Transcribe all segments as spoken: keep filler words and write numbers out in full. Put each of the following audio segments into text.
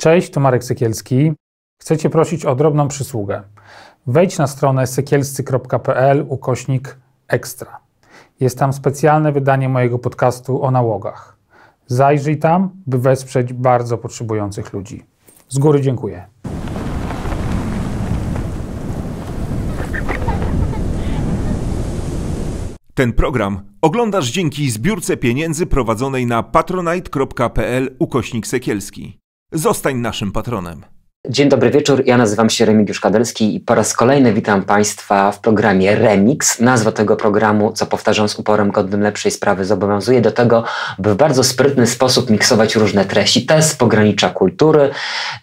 Cześć, to Marek Sekielski. Chcę Cię prosić o drobną przysługę. Wejdź na stronę sekielscy.pl ukośnik ekstra. Jest tam specjalne wydanie mojego podcastu o nałogach. Zajrzyj tam, by wesprzeć bardzo potrzebujących ludzi. Z góry dziękuję. Ten program oglądasz dzięki zbiórce pieniędzy prowadzonej na patronite.pl ukośnik sekielski. Zostań naszym patronem. Dzień dobry wieczór, ja nazywam się Remigiusz Kadelski i po raz kolejny witam Państwa w programie Remix. Nazwa tego programu, co powtarzam z uporem godnym lepszej sprawy, zobowiązuje do tego, by w bardzo sprytny sposób miksować różne treści. Te z pogranicza kultury,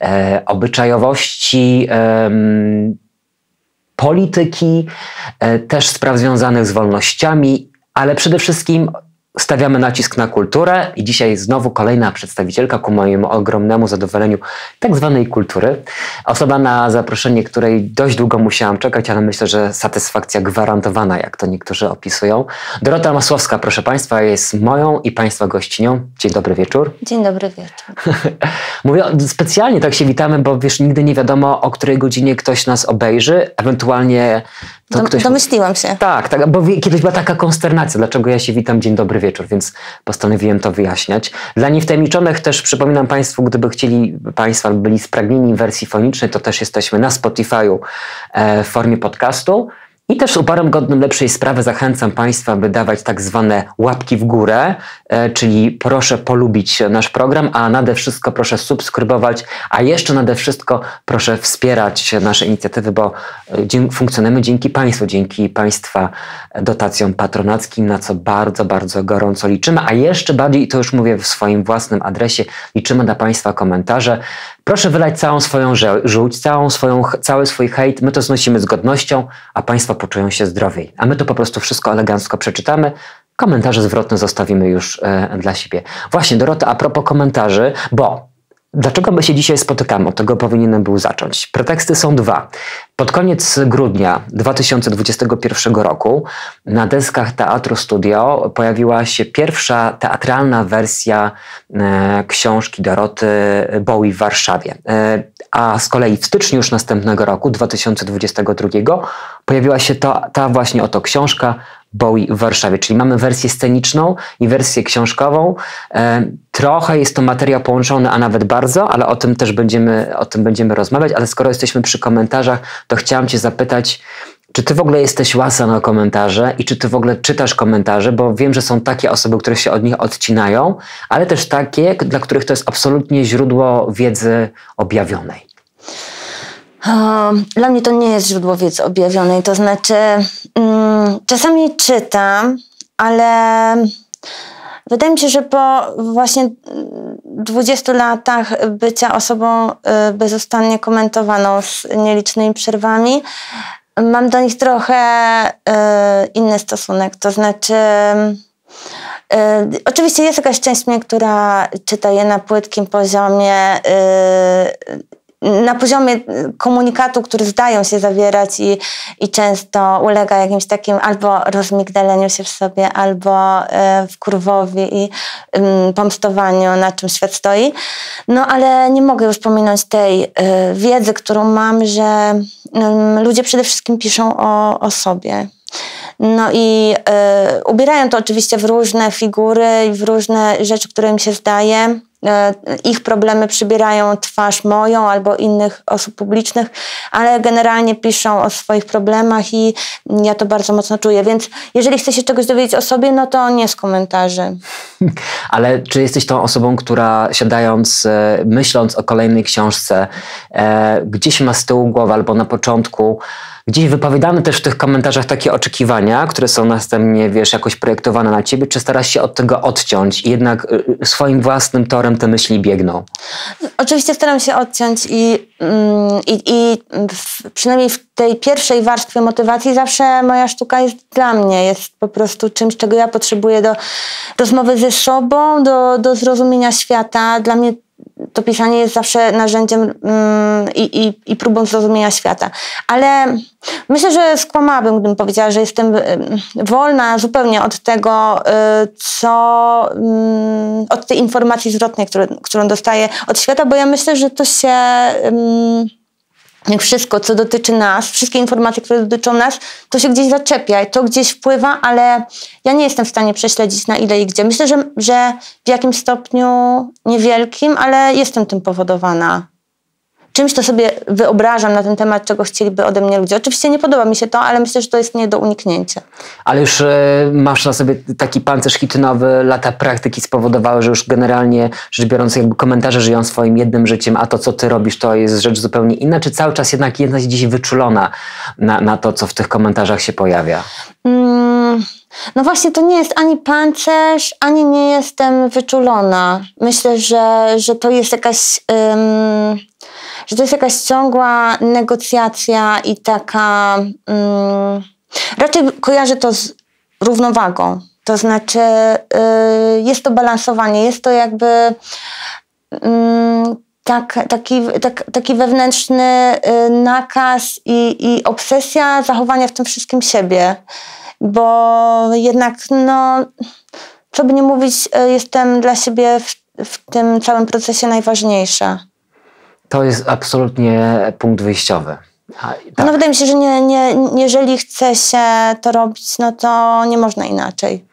e, obyczajowości, e, polityki, e, też spraw związanych z wolnościami, ale przede wszystkim stawiamy nacisk na kulturę i dzisiaj znowu kolejna przedstawicielka ku mojemu ogromnemu zadowoleniu tak zwanej kultury. Osoba, na zaproszenie której dość długo musiałam czekać, ale myślę, że satysfakcja gwarantowana, jak to niektórzy opisują. Dorota Masłowska, proszę Państwa, jest moją i Państwa gościnią. Dzień dobry wieczór. Dzień dobry wieczór. Mówię specjalnie, tak się witamy, bo wiesz, nigdy nie wiadomo, o której godzinie ktoś nas obejrzy, ewentualnie to Dom, ktoś... Domyśliłam się. Tak, tak, bo kiedyś była taka konsternacja, dlaczego ja się witam dzień dobry wieczór. Wieczór, więc postanowiłem to wyjaśniać. Dla niewtajemniczonych też przypominam Państwu, gdyby chcieli Państwa, byli spragnieni wersji fonicznej, to też jesteśmy na Spotify'u e, w formie podcastu. I też z uporem godnym lepszej sprawy zachęcam Państwa, by dawać tak zwane łapki w górę, e, czyli proszę polubić nasz program, a nade wszystko proszę subskrybować, a jeszcze nade wszystko proszę wspierać nasze inicjatywy, bo dzie- funkcjonujemy dzięki Państwu, dzięki Państwa dotacjom patronackim, na co bardzo, bardzo gorąco liczymy, a jeszcze bardziej, i to już mówię w swoim własnym adresie, liczymy na Państwa komentarze. Proszę wylać całą swoją żółć, całą swoją, cały swój hejt. My to znosimy z godnością, a Państwo poczują się zdrowiej. A my to po prostu wszystko elegancko przeczytamy. Komentarze zwrotne zostawimy już e, dla siebie. Właśnie, Dorota, a propos komentarzy, bo dlaczego my się dzisiaj spotykamy? Od tego powinienem był zacząć. Preteksty są dwa. Pod koniec grudnia dwa tysiące dwudziestego pierwszego roku na deskach Teatru Studio pojawiła się pierwsza teatralna wersja e, książki Doroty Bowie w Warszawie. E, a z kolei w styczniu już następnego roku, dwa tysiące dwudziestego drugiego, pojawiła się to, ta właśnie oto książka Bowie w Warszawie, czyli mamy wersję sceniczną i wersję książkową. E, trochę jest to materiał połączony, a nawet bardzo, ale o tym też będziemy, o tym będziemy rozmawiać, ale skoro jesteśmy przy komentarzach, to chciałam Cię zapytać, czy Ty w ogóle jesteś łasa na komentarze i czy Ty w ogóle czytasz komentarze, bo wiem, że są takie osoby, które się od nich odcinają, ale też takie, dla których to jest absolutnie źródło wiedzy objawionej. Dla mnie to nie jest źródło wiedzy objawionej, to znaczy mm, czasami czytam, ale wydaje mi się, że po właśnie dwudziestu latach bycia osobą bezustannie komentowaną z nielicznymi przerwami, mam do nich trochę y, inny stosunek, to znaczy y, oczywiście jest jakaś część mnie, która czyta je na płytkim poziomie, y, na poziomie komunikatu, który zdają się zawierać i, i często ulega jakimś takim albo rozmigdaleniu się w sobie, albo y, wkurwowi i y, pomstowaniu, na czym świat stoi. No ale nie mogę już pominąć tej y, wiedzy, którą mam, że y, ludzie przede wszystkim piszą o, o sobie. No i y, ubierają to oczywiście w różne figury i w różne rzeczy, które im się zdaje. Ich problemy przybierają twarz moją albo innych osób publicznych, ale generalnie piszą o swoich problemach i ja to bardzo mocno czuję, więc jeżeli chcesz się czegoś dowiedzieć o sobie, no to nie z komentarzy. Ale czy jesteś tą osobą, która siadając, myśląc o kolejnej książce, e, gdzieś ma z tyłu głowy albo na początku, gdzieś wypowiadamy też w tych komentarzach takie oczekiwania, które są następnie, wiesz, jakoś projektowane na ciebie, czy starasz się od tego odciąć i jednak swoim własnym torem te myśli biegną? Oczywiście staram się odciąć i, i, i w, przynajmniej w tej pierwszej warstwie motywacji zawsze moja sztuka jest dla mnie, jest po prostu czymś, czego ja potrzebuję do rozmowy ze sobą, do, do zrozumienia świata. Dla mnie to pisanie jest zawsze narzędziem mm, i, i, i próbą zrozumienia świata. Ale myślę, że skłamałabym, gdybym powiedziała, że jestem wolna zupełnie od tego, co, mm, od tej informacji zwrotnej, które, którą dostaję od świata, bo ja myślę, że to się... Mm, wszystko, co dotyczy nas, wszystkie informacje, które dotyczą nas, to się gdzieś zaczepia i to gdzieś wpływa, ale ja nie jestem w stanie prześledzić na ile i gdzie. Myślę, że, że w jakimś stopniu niewielkim, ale jestem tym powodowana. Czymś to sobie wyobrażam na ten temat, czego chcieliby ode mnie ludzie. Oczywiście nie podoba mi się to, ale myślę, że to jest nie do uniknięcia. Ale już masz na sobie taki pancerz hitynowy, lata praktyki spowodowały, że już generalnie rzecz biorąc jakby komentarze żyją swoim jednym życiem, a to co ty robisz to jest rzecz zupełnie inna, czy cały czas jednak jesteś gdzieś wyczulona na, na to, co w tych komentarzach się pojawia? Mm, no właśnie to nie jest ani pancerz, ani nie jestem wyczulona. Myślę, że, że to jest jakaś... Ym... że to jest jakaś ciągła negocjacja i taka... Mm, raczej kojarzę to z równowagą. To znaczy y, jest to balansowanie, jest to jakby y, tak, taki, tak, taki wewnętrzny y, nakaz i, i obsesja zachowania w tym wszystkim siebie. Bo jednak, no, co by nie mówić, y, jestem dla siebie w, w tym całym procesie najważniejsza. To jest absolutnie punkt wyjściowy. A, tak. No wydaje mi się, że nie, nie, jeżeli chce się to robić, no to nie można inaczej.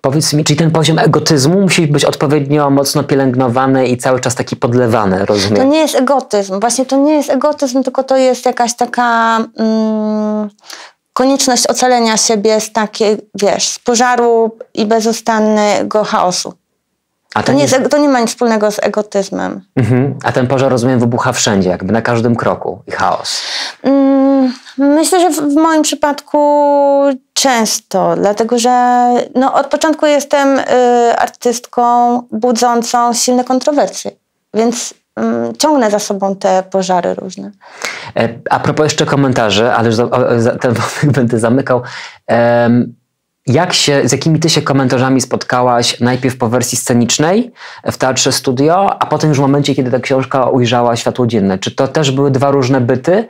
Powiedz mi, czyli ten poziom egotyzmu musi być odpowiednio mocno pielęgnowany i cały czas taki podlewany, rozumiem? To nie jest egotyzm. Właśnie to nie jest egotyzm, tylko to jest jakaś taka mm, konieczność ocalenia siebie z takiej, wiesz, z pożaru i bezustannego chaosu. A to, nie jest, to nie ma nic wspólnego z egotyzmem. Mhm. A ten pożar, rozumiem, wybucha wszędzie, jakby na każdym kroku i chaos. Mm, myślę, że w, w moim przypadku często, dlatego że no, od początku jestem y, artystką budzącą silne kontrowersje, więc y, ciągnę za sobą te pożary różne. E, a propos jeszcze komentarzy, ale już za, o, za, ten wątek będę zamykał. Ehm. Jak się, z jakimi ty się komentarzami spotkałaś najpierw po wersji scenicznej w Teatrze Studio, a potem już w momencie, kiedy ta książka ujrzała światło dzienne? Czy to też były dwa różne byty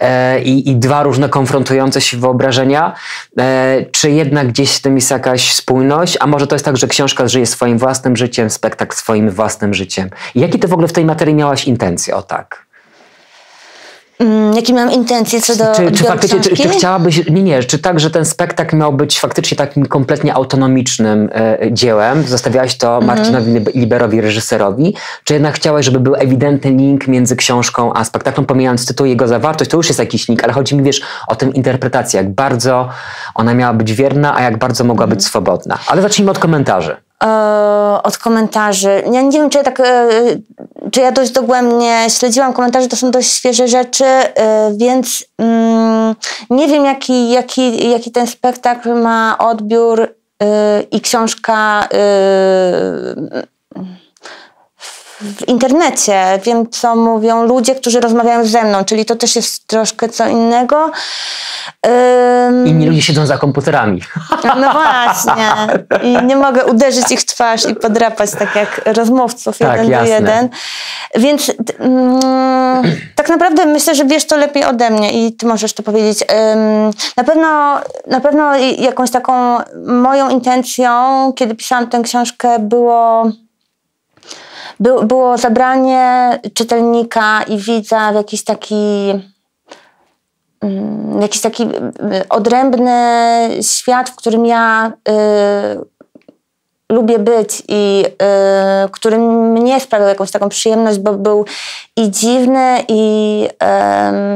e, i, i dwa różne konfrontujące się wyobrażenia? E, czy jednak gdzieś w tym jest jakaś spójność? A może to jest tak, że książka żyje swoim własnym życiem, spektakl swoim własnym życiem? I jakie ty w ogóle w tej materii miałaś intencje? O tak. Jakie miałam intencje co do czy, czy faktycznie, czy, czy chciałabyś, nie, nie, czy tak, że ten spektakl miał być faktycznie takim kompletnie autonomicznym y, dziełem, zostawiałaś to Marcinowi mm. Liberowi, reżyserowi, czy jednak chciałaś, żeby był ewidentny link między książką a spektaklem, pomijając tytuł, jego zawartość, to już jest jakiś link, ale chodzi mi, wiesz, o tę interpretację, jak bardzo ona miała być wierna, a jak bardzo mogła mm. być swobodna. Ale zacznijmy od komentarzy. Od komentarzy. Ja nie wiem, czy ja tak, czy ja dość dogłębnie śledziłam komentarze, to są dość świeże rzeczy, więc mm, nie wiem, jaki, jaki, jaki ten spektakl ma odbiór y, i książka y, w internecie. Wiem, co mówią ludzie, którzy rozmawiają ze mną, czyli to też jest troszkę co innego. Um, Inni ludzie siedzą za komputerami. No właśnie. I nie mogę uderzyć ich w twarz i podrapać tak jak rozmówców tak, jeden jasne. do jeden. Więc um, tak naprawdę myślę, że wiesz to lepiej ode mnie i ty możesz to powiedzieć. Um, na pewno, na pewno jakąś taką moją intencją, kiedy pisałam tę książkę, było... By, było zabranie czytelnika i widza w jakiś taki, jakiś taki odrębny świat, w którym ja y, lubię być i y, który mnie sprawiał jakąś taką przyjemność, bo był i dziwny, i,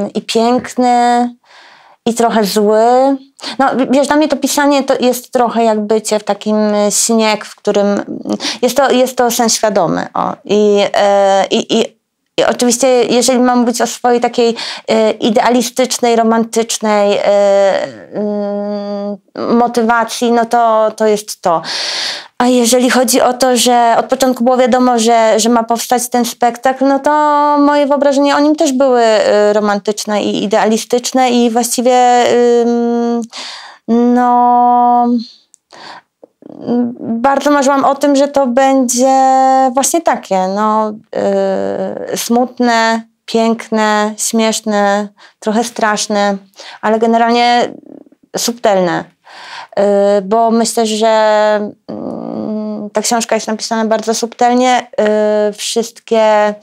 y, i piękny, i trochę zły. No wiesz, dla mnie to pisanie to jest trochę jak bycie w takim śnie, w którym jest to, jest to sen świadomy. O. I, yy, i, i oczywiście, jeżeli mam mówić o swojej takiej yy, idealistycznej, romantycznej yy, yy, motywacji, no to, to jest to. A jeżeli chodzi o to, że od początku było wiadomo, że, że ma powstać ten spektakl, no to moje wyobrażenia o nim też były romantyczne i idealistyczne i właściwie ym, no bardzo marzyłam o tym, że to będzie właśnie takie, no, yy, smutne, piękne, śmieszne, trochę straszne, ale generalnie subtelne, yy, bo myślę, że yy, ta książka jest napisana bardzo subtelnie, yy, wszystkie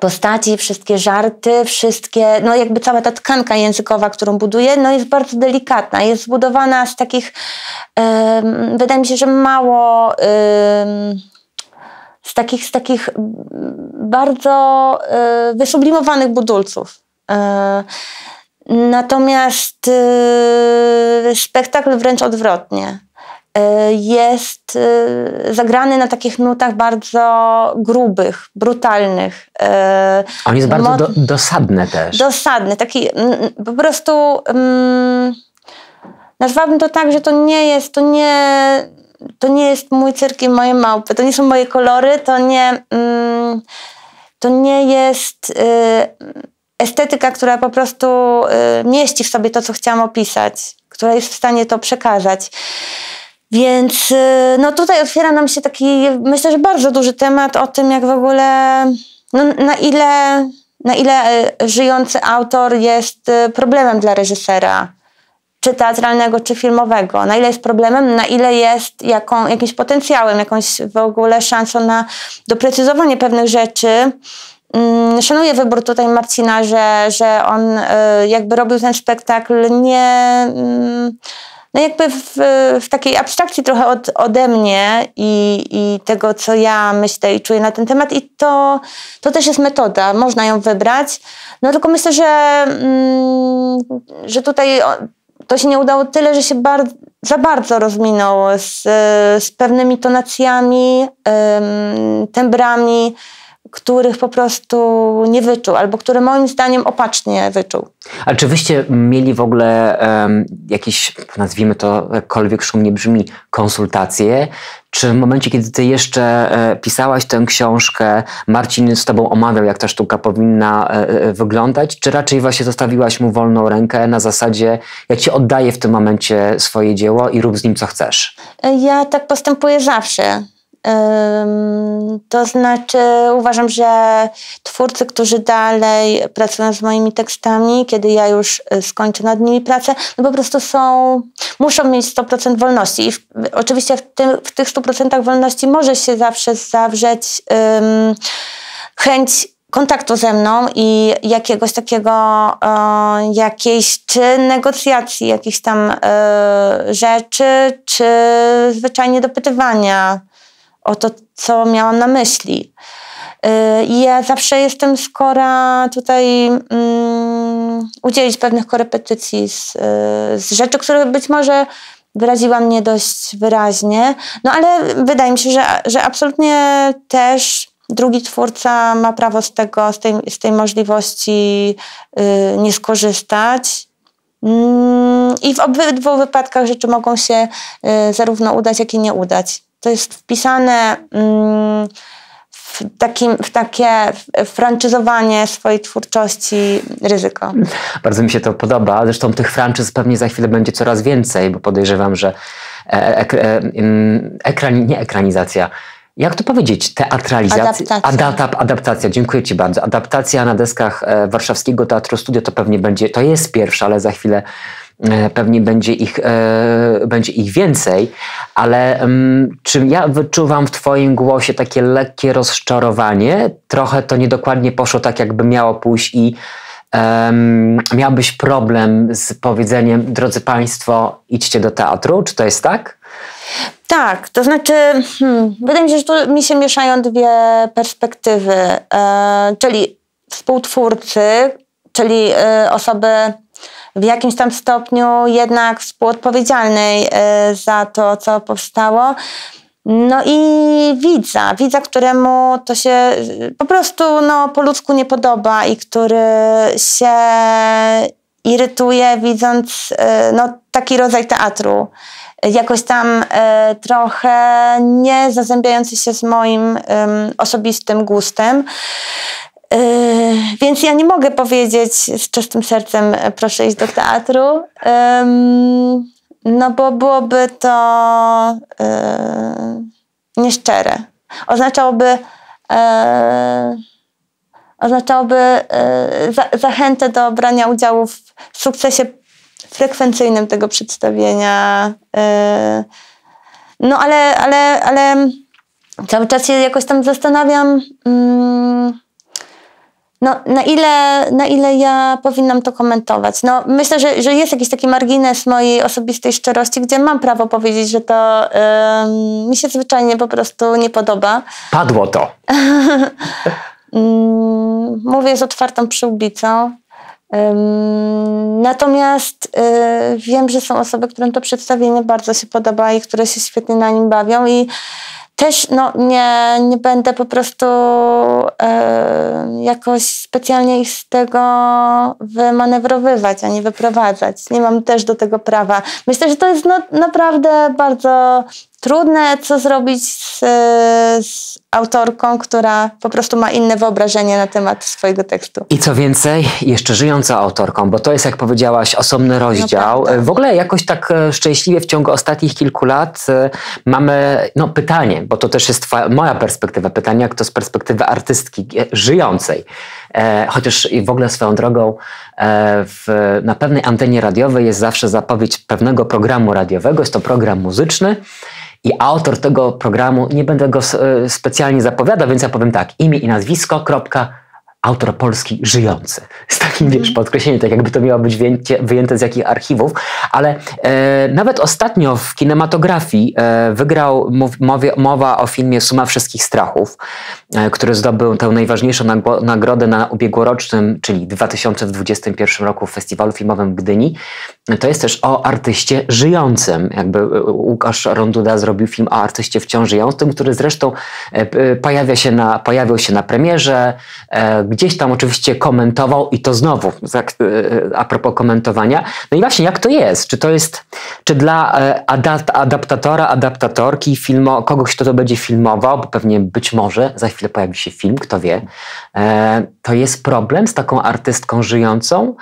postaci, wszystkie żarty, wszystkie, no jakby cała ta tkanka językowa, którą buduje, no jest bardzo delikatna, jest zbudowana z takich, yy, wydaje mi się, że mało, yy, z takich, z takich bardzo yy, wysublimowanych budulców. Yy. Natomiast yy, spektakl wręcz odwrotnie. Jest zagrany na takich nutach bardzo grubych, brutalnych. On jest bardzo do, dosadny też. Dosadny, taki po prostu um, nazwałabym to tak, że to nie jest, to nie, to nie jest mój cyrk i moje małpy, to nie są moje kolory, to nie, um, to nie jest um, estetyka, która po prostu um, mieści w sobie to, co chciałam opisać, która jest w stanie to przekazać. Więc no tutaj otwiera nam się taki, myślę, że bardzo duży temat o tym, jak w ogóle, no, na ile, na ile żyjący autor jest problemem dla reżysera, czy teatralnego, czy filmowego. Na ile jest problemem, na ile jest jaką, jakimś potencjałem, jakąś w ogóle szansą na doprecyzowanie pewnych rzeczy. Szanuję wybór tutaj Marcina, że, że on jakby robił ten spektakl nie... No jakby w, w takiej abstrakcji trochę od, ode mnie i, i tego, co ja myślę i czuję na ten temat, i to, to też jest metoda, można ją wybrać, no tylko myślę, że, mm, że tutaj to się nie udało tyle, że się bar za bardzo rozminął z, z pewnymi tonacjami, ym, tembrami, których po prostu nie wyczuł, albo które moim zdaniem opacznie wyczuł. Ale czy wyście mieli w ogóle um, jakieś, nazwijmy to, jakkolwiek szumnie brzmi, konsultacje? Czy w momencie, kiedy ty jeszcze e, pisałaś tę książkę, Marcin z tobą omawiał, jak ta sztuka powinna e, e, wyglądać? Czy raczej właśnie zostawiłaś mu wolną rękę na zasadzie, ja ci oddaję w tym momencie swoje dzieło i rób z nim, co chcesz? Ja tak postępuję zawsze. To znaczy uważam, że twórcy, którzy dalej pracują z moimi tekstami, kiedy ja już skończę nad nimi pracę, no po prostu są, muszą mieć sto procent wolności. I w, oczywiście w, tym, w tych stu procentach wolności może się zawsze zawrzeć um, chęć kontaktu ze mną i jakiegoś takiego, e, jakiejś czy negocjacji, jakichś tam e, rzeczy, czy zwyczajnie dopytywania o to, co miałam na myśli. I ja zawsze jestem skora tutaj um, udzielić pewnych korepetycji z, z rzeczy, które być może wyraziłam nie dość wyraźnie, no ale wydaje mi się, że, że absolutnie też drugi twórca ma prawo z tego, z tej, z tej możliwości y, nie skorzystać. Mm, I w obydwu wypadkach rzeczy mogą się y, zarówno udać, jak i nie udać. To jest wpisane w, takim, w takie franczyzowanie swojej twórczości ryzyko. Bardzo mi się to podoba. Zresztą tych franczyz pewnie za chwilę będzie coraz więcej, bo podejrzewam, że ekran, nie ekranizacja, jak to powiedzieć? Teatralizacja? Adaptacja. Adap, adaptacja, dziękuję ci bardzo. Adaptacja na deskach warszawskiego Teatru Studio to pewnie będzie, to jest pierwsza, ale za chwilę pewnie będzie ich, e, będzie ich więcej, ale m, czy ja wyczuwam w twoim głosie takie lekkie rozczarowanie? Trochę to niedokładnie poszło tak, jakby miało pójść i e, miałbyś problem z powiedzeniem, drodzy państwo, idźcie do teatru, czy to jest tak? Tak, to znaczy hmm, wydaje mi się, że tu mi się mieszają dwie perspektywy, e, czyli współtwórcy, czyli e, osoby w jakimś tam stopniu jednak współodpowiedzialnej za to, co powstało. No i widza, widza, któremu to się po prostu no, po ludzku nie podoba i który się irytuje, widząc no, taki rodzaj teatru. Jakoś tam trochę nie zazębiający się z moim osobistym gustem. Yy, więc ja nie mogę powiedzieć z czystym sercem, proszę iść do teatru. Yy, No bo byłoby to yy, nieszczere. Oznaczałoby, yy, oznaczałoby yy, za, zachętę do brania udziału w sukcesie frekwencyjnym tego przedstawienia. Yy. No ale, ale, ale cały czas się jakoś tam zastanawiam, yy, no, na ile, na ile ja powinnam to komentować. No, myślę, że, że jest jakiś taki margines mojej osobistej szczerości, gdzie mam prawo powiedzieć, że to yy, mi się zwyczajnie po prostu nie podoba. Padło to. yy, mówię z otwartą przyłbicą. Yy, natomiast yy, wiem, że są osoby, którym to przedstawienie bardzo się podoba i które się świetnie na nim bawią i też no, nie, nie będę po prostu yy, jakoś specjalnie ich z tego wymanewrowywać, ani wyprowadzać. Nie mam też do tego prawa. Myślę, że to jest no, naprawdę bardzo trudne, co zrobić z, z autorką, która po prostu ma inne wyobrażenie na temat swojego tekstu. I co więcej, jeszcze żyjąca autorką, bo to jest, jak powiedziałaś, osobny rozdział. No w ogóle jakoś tak szczęśliwie w ciągu ostatnich kilku lat mamy no, pytanie, bo to też jest moja perspektywa pytania, jak to z perspektywy artystki żyjącej. E, chociaż w ogóle swoją drogą e, w, na pewnej antenie radiowej jest zawsze zapowiedź pewnego programu radiowego, jest to program muzyczny. I autor tego programu, nie będę go specjalnie zapowiadał, więc ja powiem tak, imię i nazwisko, kropka, autor polski żyjący. Z takim, wiesz, podkreśleniem, tak jakby to miało być wyjęcie, wyjęte z jakich archiwów, ale e, nawet ostatnio w kinematografii e, wygrał mów, mowie, mowa o filmie Suma Wszystkich Strachów, e, który zdobył tę najważniejszą nagro, nagrodę na ubiegłorocznym, czyli dwa tysiące dwudziestym pierwszym roku w Festiwalu Filmowym w Gdyni. To jest też o artyście żyjącym. Jakby Łukasz Ronduda zrobił film o artyście wciąż żyjącym, który zresztą pojawia się na, pojawił się na premierze, gdzieś tam oczywiście komentował i to znowu a propos komentowania. No i właśnie jak to jest? Czy to jest, czy dla adaptatora, adaptatorki, filmo, kogoś, kto to będzie filmował, bo pewnie być może za chwilę pojawi się film, kto wie, to jest problem z taką artystką żyjącą?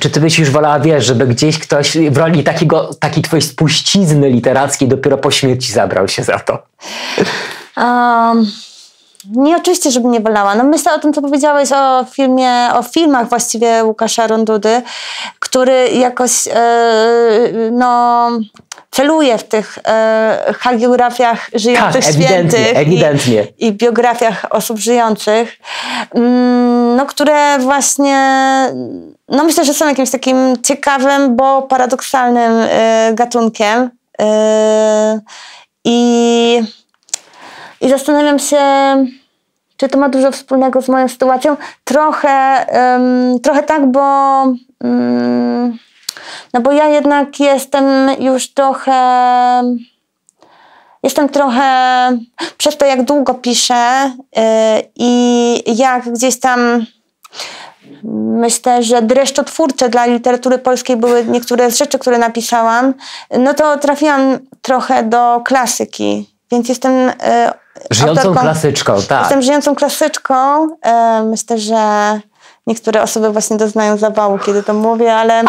Czy ty byś już wolała, wiesz, żeby gdzieś ktoś w roli takiego, takiej twojej spuścizny literackiej dopiero po śmierci zabrał się za to? Um, nie, oczywiście, żebym nie wolała. No myślę o tym, co powiedziałeś o filmie, o filmach właściwie Łukasza Rondudy, który jakoś yy, no, celuje w tych yy, hagiografiach żyjących tak, ewidentnie, świętych ewidentnie. I, i biografiach osób żyjących, yy, no, które właśnie... No myślę, że są jakimś takim ciekawym, bo paradoksalnym y, gatunkiem. Y, i, I zastanawiam się, czy to ma dużo wspólnego z moją sytuacją. Trochę, y, trochę tak, bo, y, no bo ja jednak jestem już trochę... Jestem trochę przez to, jak długo piszę y, i jak gdzieś tam... Myślę, że dreszczotwórcze dla literatury polskiej były niektóre z rzeczy, które napisałam. No to trafiłam trochę do klasyki, więc jestem... E, żyjącą autorką, klasyczką, tak. Jestem żyjącą klasyczką. E, myślę, że niektóre osoby właśnie doznają zawału, kiedy to mówię, ale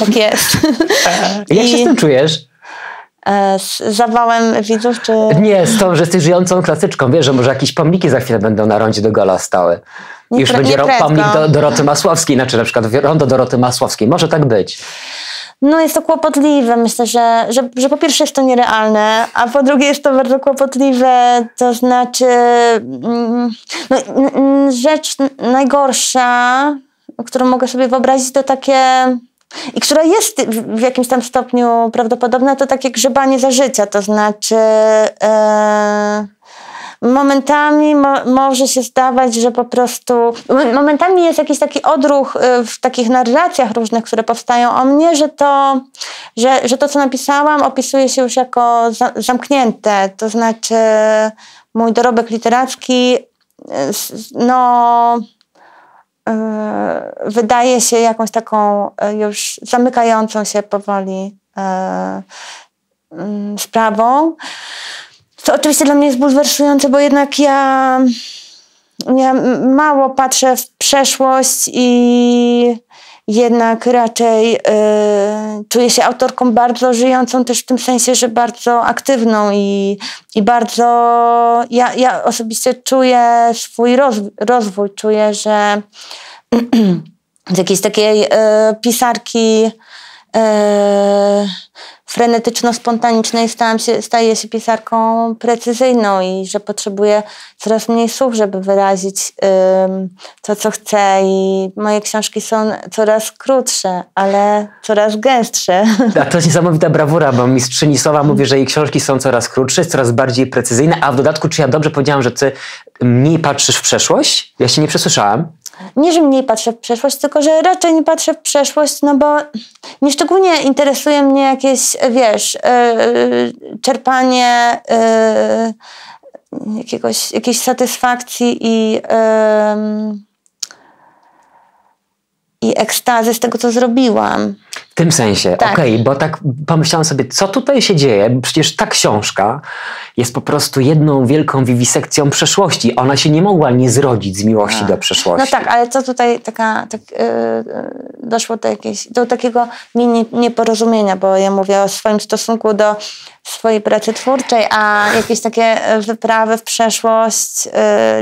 tak jest. Jak się z tym czujesz? Z zawałem widzów, czy... Nie, z tą, że jesteś żyjącą klasyczką. Wiesz, że może jakieś pomniki za chwilę będą na rondzie do Gola stały. Nie Już będzie pomnik do Doroty Masłowskiej, znaczy na przykład rondo Doroty Masłowskiej. Może tak być. No jest to kłopotliwe. Myślę, że, że, że po pierwsze jest to nierealne, a po drugie jest to bardzo kłopotliwe. To znaczy... No, rzecz najgorsza, którą mogę sobie wyobrazić, to takie... I która jest w jakimś tam stopniu prawdopodobna, to takie grzebanie za życia, to znaczy e, momentami mo, może się zdawać, że po prostu, momentami jest jakiś taki odruch w takich narracjach różnych, które powstają o mnie, że to, że, że to co napisałam opisuje się już jako za, zamknięte, to znaczy mój dorobek literacki, no... wydaje się jakąś taką już zamykającą się powoli sprawą. Co oczywiście dla mnie jest bulwersujące, bo jednak ja, ja mało patrzę w przeszłość i, jednak raczej y, czuję się autorką bardzo żyjącą też w tym sensie, że bardzo aktywną i, i bardzo ja, ja osobiście czuję swój rozw- rozwój, czuję, że z jakiejś takiej y, pisarki y, frenetyczno-spontanicznej stałam się, staję się pisarką precyzyjną i że potrzebuję coraz mniej słów, żeby wyrazić ym, to, co chcę, i moje książki są coraz krótsze, ale coraz gęstsze. A to jest niesamowita brawura, bo mistrzyni słowa mówi, że jej książki są coraz krótsze, jest coraz bardziej precyzyjne, a w dodatku, czy ja dobrze powiedziałam, że ty mniej patrzysz w przeszłość? Ja się nie przesłyszałam. Nie, że mniej patrzę w przeszłość, tylko że raczej nie patrzę w przeszłość, no bo nieszczególnie interesuje mnie jakieś, wiesz, yy, czerpanie yy, jakiegoś, jakiejś satysfakcji i, yy, i ekstazy z tego, co zrobiłam. W tym sensie, tak. Okej, okay, bo tak pomyślałam sobie, co tutaj się dzieje? Przecież ta książka jest po prostu jedną wielką wiwisekcją przeszłości. Ona się nie mogła nie zrodzić z miłości no. do przeszłości. No tak, ale co tutaj taka, tak, yy, doszło do, jakiejś, do takiego mini nieporozumienia, bo ja mówię o swoim stosunku do swojej pracy twórczej, a jakieś takie wyprawy w przeszłość yy,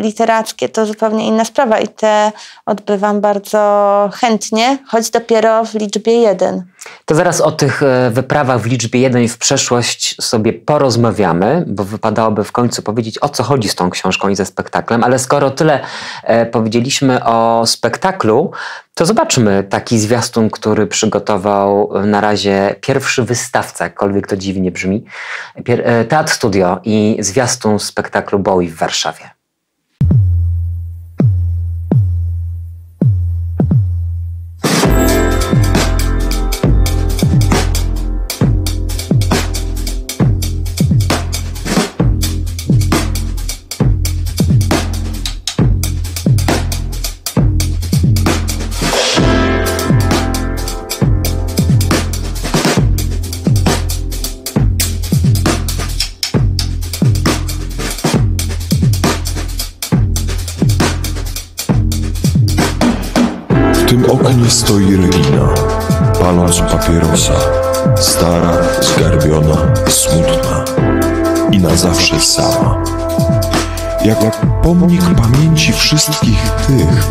literackie to zupełnie inna sprawa i te odbywam bardzo chętnie, choć dopiero w liczbie jeden. To zaraz o tych wyprawach w liczbie jeden w przeszłość sobie porozmawiamy, bo wypadałoby w końcu powiedzieć, o co chodzi z tą książką i ze spektaklem, ale skoro tyle e, powiedzieliśmy o spektaklu, to zobaczmy taki zwiastun, który przygotował na razie pierwszy wystawca, jakkolwiek to dziwnie brzmi, pier- Teatr Studio i zwiastun spektaklu Bowie w Warszawie. Stoi Regina, paląc papierosa, stara, zgarbiona, smutna i na zawsze sama. Jak pomnik pamięci wszystkich tych,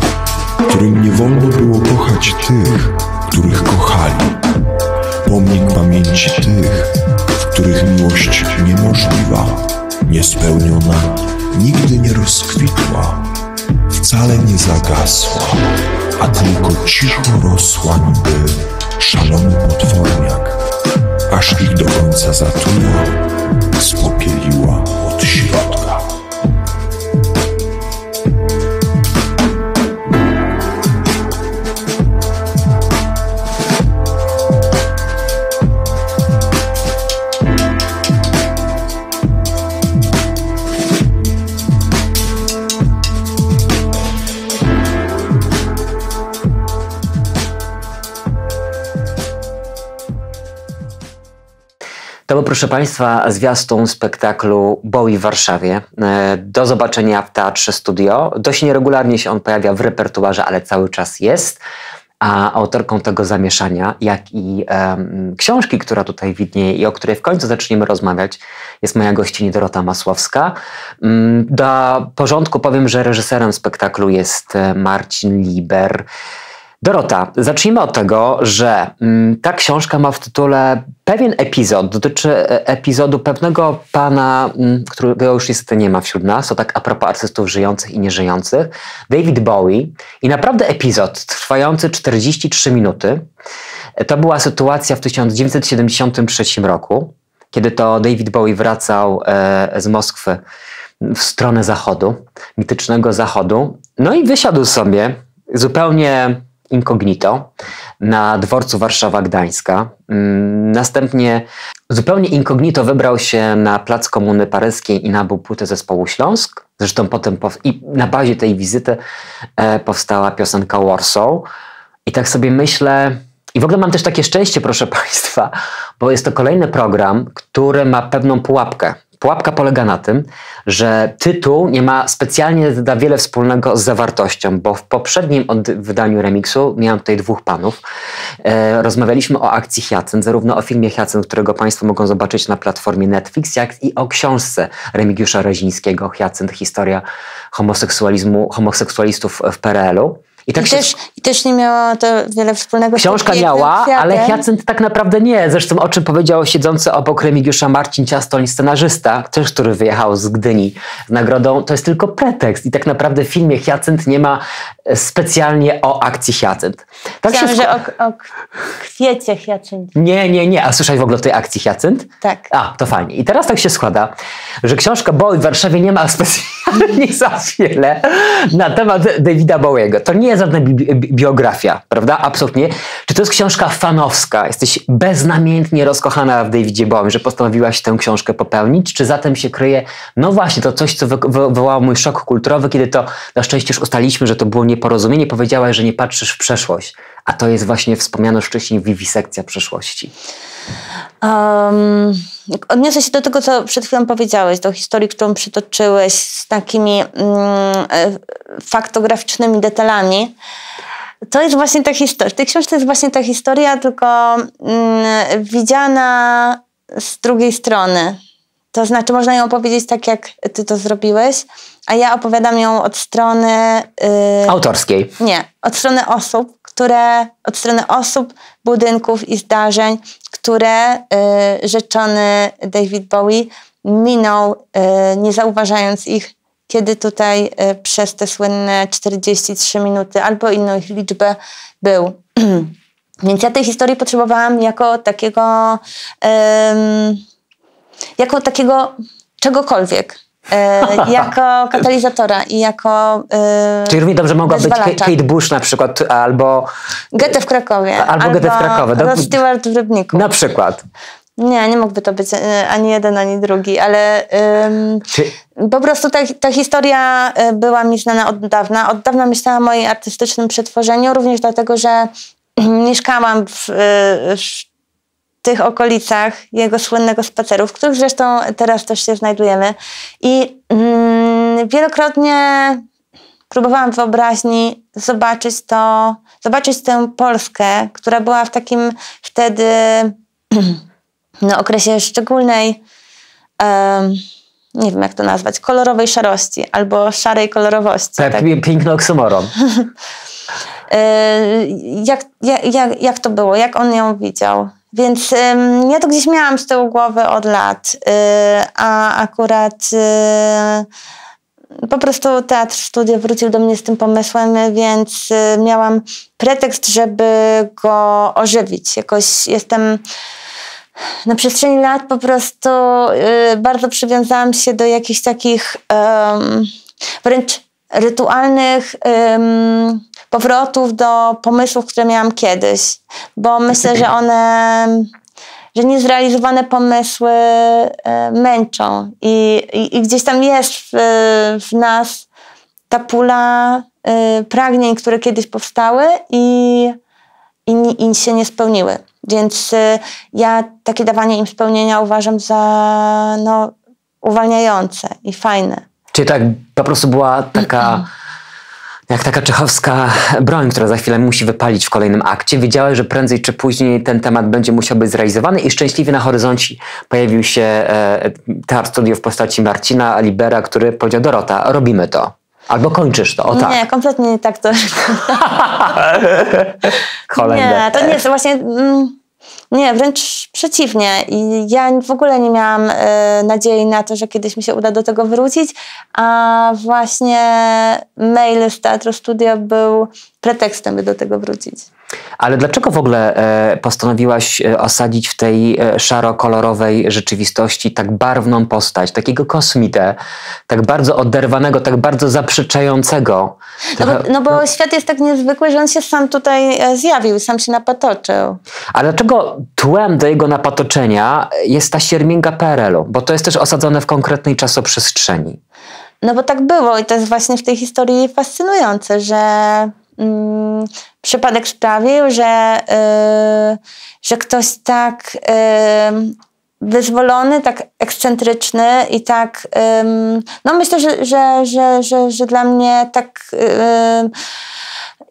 którym nie wolno było kochać tych, których kochali. Pomnik pamięci tych, w których miłość niemożliwa, niespełniona, nigdy nie rozkwitła, wcale nie zagasła, a tylko cicho rosła niby szalony potworniak, aż ich do końca zatruła, spopieliła od środka. To był, proszę Państwa, zwiastun spektaklu Bowie w Warszawie. Do zobaczenia w Teatrze Studio. Dość nieregularnie się on pojawia w repertuarze, ale cały czas jest. A autorką tego zamieszania, jak i um, książki, która tutaj widnieje i o której w końcu zaczniemy rozmawiać, jest moja gościni Dorota Masłowska. Um, do porządku powiem, że reżyserem spektaklu jest Marcin Liber. Dorota, zacznijmy od tego, że ta książka ma w tytule pewien epizod, dotyczy epizodu pewnego pana, którego już niestety nie ma wśród nas, to tak a propos artystów żyjących i nieżyjących, David Bowie, i naprawdę epizod trwający czterdzieści trzy minuty. To była sytuacja w tysiąc dziewięćset siedemdziesiątym trzecim roku, kiedy to David Bowie wracał z Moskwy w stronę zachodu, mitycznego zachodu, no i wysiadł sobie zupełnie inkognito na dworcu Warszawa Gdańska. Następnie zupełnie inkognito wybrał się na Plac Komuny Paryskiej i nabył płytę Zespołu Śląsk. Zresztą potem pow- i na bazie tej wizyty e, powstała piosenka Warsaw. I tak sobie myślę, i w ogóle mam też takie szczęście, proszę Państwa, bo jest to kolejny program, który ma pewną pułapkę. Pułapka polega na tym, że tytuł nie ma specjalnie da wiele wspólnego z zawartością, bo w poprzednim wydaniu Remiksu, miałem tutaj dwóch panów, e, rozmawialiśmy o akcji Hyacynt, zarówno o filmie Hyacynt, którego Państwo mogą zobaczyć na platformie Netflix, jak i o książce Remigiusza Rezińskiego Hyacynt, historia homoseksualizmu, homoseksualistów w P R L u. I, tak I, się... też, I też nie miała to wiele wspólnego z tym. Książka miała, ale Hyacynt tak naprawdę nie. Zresztą o czym powiedział siedzący obok Remigiusza Marcin Ciastoń, scenarzysta, też który wyjechał z Gdyni z nagrodą, to jest tylko pretekst. I tak naprawdę w filmie Hyacynt nie ma specjalnie o akcji Hyacynt. Tak Chciałam, się... że o, o kwiecie Hyacynt. Nie, nie, nie. A słyszałeś w ogóle o tej akcji Hyacynt? Tak. A, to fajnie. I teraz tak się składa, że książka Bowie w Warszawie nie ma specjalnie za wiele na temat Davida Bowiego. To nie żadna bi bi biografia, prawda? Absolutnie. Czy to jest książka fanowska? Jesteś beznamiętnie rozkochana w Davidzie Bowiem, że postanowiłaś tę książkę popełnić? Czy zatem się kryje, no właśnie, to coś, co wywołało mój szok kulturowy, kiedy to na szczęście już ustaliśmy, że to było nieporozumienie, powiedziałaś, że nie patrzysz w przeszłość. A to jest właśnie wspomniana wcześniej wiwisekcja przeszłości. Um, odniosę się do tego, co przed chwilą powiedziałeś, do historii, którą przytoczyłeś z takimi mm, faktograficznymi detalami. To jest właśnie ta historia. W tej książce jest właśnie ta historia, tylko mm, widziana z drugiej strony. To znaczy, można ją opowiedzieć tak, jak ty to zrobiłeś, a ja opowiadam ją od strony... Yy, autorskiej. Nie, od strony osób, które... Od strony osób, budynków i zdarzeń, które y, rzeczony David Bowie minął, y, nie zauważając ich, kiedy tutaj y, przez te słynne czterdzieści trzy minuty albo inną ich liczbę był. Więc ja tej historii potrzebowałam jako takiego... Y, jako takiego czegokolwiek. Yy, jako katalizatora i jako yy, czyli równie dobrze mogła być Kate Bush na przykład, albo Goethe w Krakowie, albo, albo Goethe w Krakowie. Rod Stewart w Rybniku. Na przykład. Nie, nie mógłby to być ani jeden, ani drugi, ale ym, Czy... po prostu ta, ta historia była mi znana od dawna. Od dawna myślałam o mojej artystycznym przetworzeniu, również dlatego, że mieszkałam w, w w tych okolicach jego słynnego spaceru, w których zresztą teraz też się znajdujemy. I mm, wielokrotnie próbowałam w wyobraźni zobaczyć to, zobaczyć tę Polskę, która była w takim wtedy no, okresie szczególnej, um, nie wiem jak to nazwać, kolorowej szarości albo szarej kolorowości. Tak, tak. Piękny oksymoron. jak, jak, jak to było? Jak on ją widział? Więc ym, ja to gdzieś miałam z tyłu głowy od lat, yy, a akurat yy, po prostu Teatr Studio wrócił do mnie z tym pomysłem, więc yy, miałam pretekst, żeby go ożywić. Jakoś jestem na przestrzeni lat po prostu yy, bardzo przywiązałam się do jakichś takich yy, wręcz rytualnych yy, powrotów do pomysłów, które miałam kiedyś, bo myślę, że one, że niezrealizowane pomysły męczą i, i, i gdzieś tam jest w, w nas ta pula pragnień, które kiedyś powstały i, i, i się nie spełniły. Więc ja takie dawanie im spełnienia uważam za no, uwalniające i fajne. Czyli tak po prostu była taka... jak taka czechowska broń, która za chwilę musi wypalić w kolejnym akcie. Wiedziałeś, że prędzej czy później ten temat będzie musiał być zrealizowany i szczęśliwie na horyzoncie pojawił się e, Teatr Studio w postaci Marcina Libera, który powiedział: Dorota, robimy to. Albo kończysz to, o tak. Nie, kompletnie nie tak to. Nie, to nie jest właśnie... Mm, nie, wręcz przeciwnie. I ja w ogóle nie miałam y, nadziei na to, że kiedyś mi się uda do tego wrócić, a właśnie mail z Teatru Studio był pretekstem, by do tego wrócić. Ale dlaczego w ogóle e, postanowiłaś osadzić w tej e, szaro-kolorowej rzeczywistości tak barwną postać, takiego kosmitę, tak bardzo oderwanego, tak bardzo zaprzeczającego? No bo, no bo no. Świat jest tak niezwykły, że on się sam tutaj zjawił, sam się napatoczył. Ale dlaczego tłem do jego napatoczenia jest ta siermięga P R L u? Bo to jest też osadzone w konkretnej czasoprzestrzeni. No bo tak było i to jest właśnie w tej historii fascynujące, że... Hmm, przypadek sprawił, że, yy, że ktoś tak yy, wyzwolony, tak ekscentryczny i tak, ym, no myślę, że, że, że, że, że dla mnie tak ym,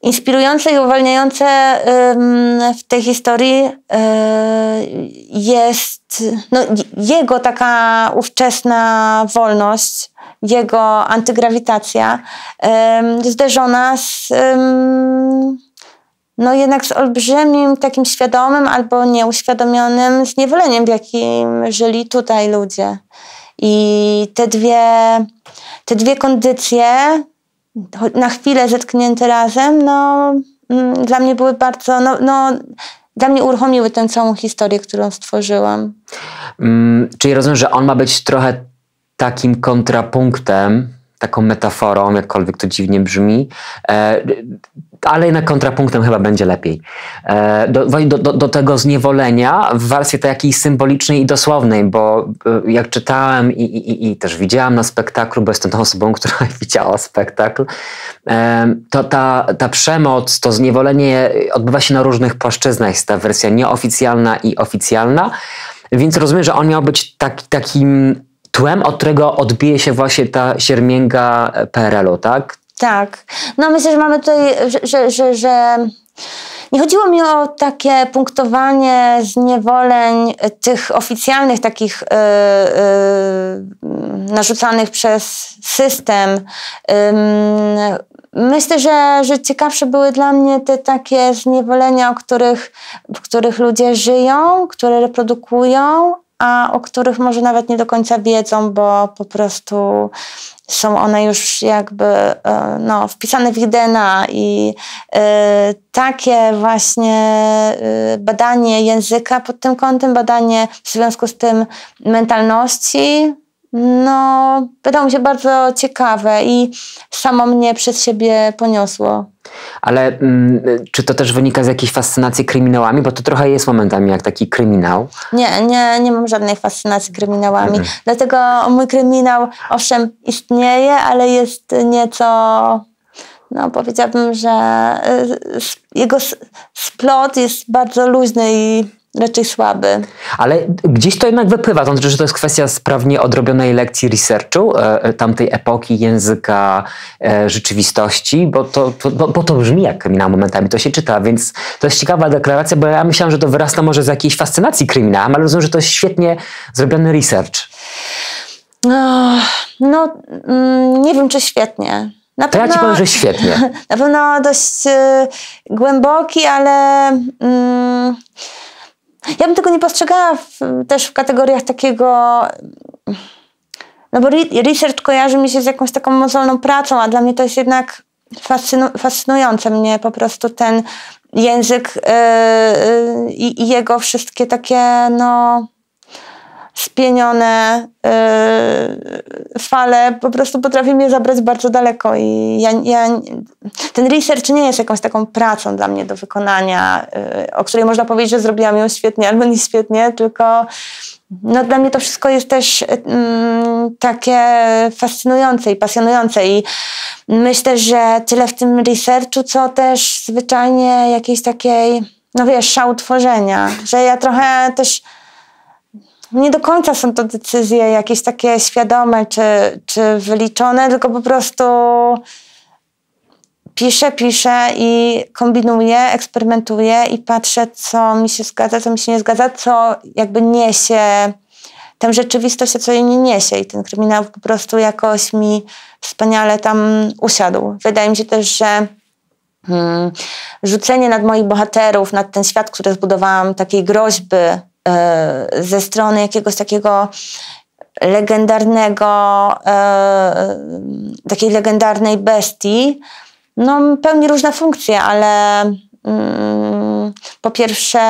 inspirujące i uwalniające ym, w tej historii y, jest no, jego taka ówczesna wolność, jego antygrawitacja ym, zderzona z... Ym, no jednak z olbrzymim, takim świadomym albo nieuświadomionym zniewoleniem, w jakim żyli tutaj ludzie. I te dwie, te dwie kondycje, na chwilę zetknięte razem, no dla mnie były bardzo, no, no dla mnie uruchomiły tę całą historię, którą stworzyłam. Hmm, czyli rozumiem, że on ma być trochę takim kontrapunktem, taką metaforą, jakkolwiek to dziwnie brzmi, e, ale jednak kontrapunktem chyba będzie lepiej. E, do, do, do, do tego zniewolenia w wersji takiej symbolicznej i dosłownej, bo e, jak czytałem i, i, i też widziałam na spektaklu, bo jestem tą osobą, która widziała spektakl, e, to ta, ta przemoc, to zniewolenie odbywa się na różnych płaszczyznach. Jest ta wersja nieoficjalna i oficjalna, więc rozumiem, że on miał być tak, takim tłem, od którego odbije się właśnie ta siermięga P R L u, tak? Tak. No myślę, że mamy tutaj, że, że, że, że nie chodziło mi o takie punktowanie zniewoleń tych oficjalnych, takich yy, yy, narzucanych przez system. Yy, Myślę, że, że ciekawsze były dla mnie te takie zniewolenia, o których, w których ludzie żyją, które reprodukują, a o których może nawet nie do końca wiedzą, bo po prostu są one już jakby no, wpisane w ich D N A i y, takie właśnie y, badanie języka pod tym kątem, badanie w związku z tym mentalności, no wydało mi się bardzo ciekawe i samo mnie przez siebie poniosło. Ale mm, czy to też wynika z jakiejś fascynacji kryminałami? Bo to trochę jest momentami jak taki kryminał. Nie, nie, nie mam żadnej fascynacji kryminałami. Mm. Dlatego mój kryminał, owszem, istnieje, ale jest nieco, no powiedziałabym, że jego splot jest bardzo luźny i raczej słaby. Ale gdzieś to jednak wypływa, to znaczy, że to jest kwestia sprawnie odrobionej lekcji researchu, e, tamtej epoki, języka, e, rzeczywistości, bo to, to, bo, bo to brzmi jak kryminał momentami, to się czyta, więc to jest ciekawa deklaracja, bo ja myślałam, że to wyrasta może z jakiejś fascynacji kryminałem, ale rozumiem, że to jest świetnie zrobiony research. No, no nie wiem, czy świetnie. Na pewno, to ja ci powiem, że świetnie. Na pewno dość y, głęboki, ale... Y, Ja bym tego nie postrzegała w, też w kategoriach takiego, no bo research kojarzy mi się z jakąś taką mozolną pracą, a dla mnie to jest jednak fascynu, fascynujące mnie po prostu ten język i yy, yy, jego wszystkie takie no spienione yy, fale po prostu potrafi mnie zabrać bardzo daleko i ja, ja, ten research nie jest jakąś taką pracą dla mnie do wykonania, yy, o której można powiedzieć, że zrobiłam ją świetnie albo nie świetnie, tylko no, dla mnie to wszystko jest też yy, takie fascynujące i pasjonujące i myślę, że tyle w tym researchu, co też zwyczajnie jakiejś takiej, no wiesz, szału tworzenia, że ja trochę też nie do końca są to decyzje jakieś takie świadome czy, czy wyliczone, tylko po prostu piszę, piszę i kombinuję, eksperymentuję i patrzę, co mi się zgadza, co mi się nie zgadza, co jakby niesie tę rzeczywistość, a co jej nie niesie. I ten kryminał po prostu jakoś mi wspaniale tam usiadł. Wydaje mi się też, że hmm, rzucenie nad moich bohaterów, nad ten świat, który zbudowałam, takiej groźby, ze strony jakiegoś takiego legendarnego, takiej legendarnej bestii, no pełni różne funkcje, ale mm, po pierwsze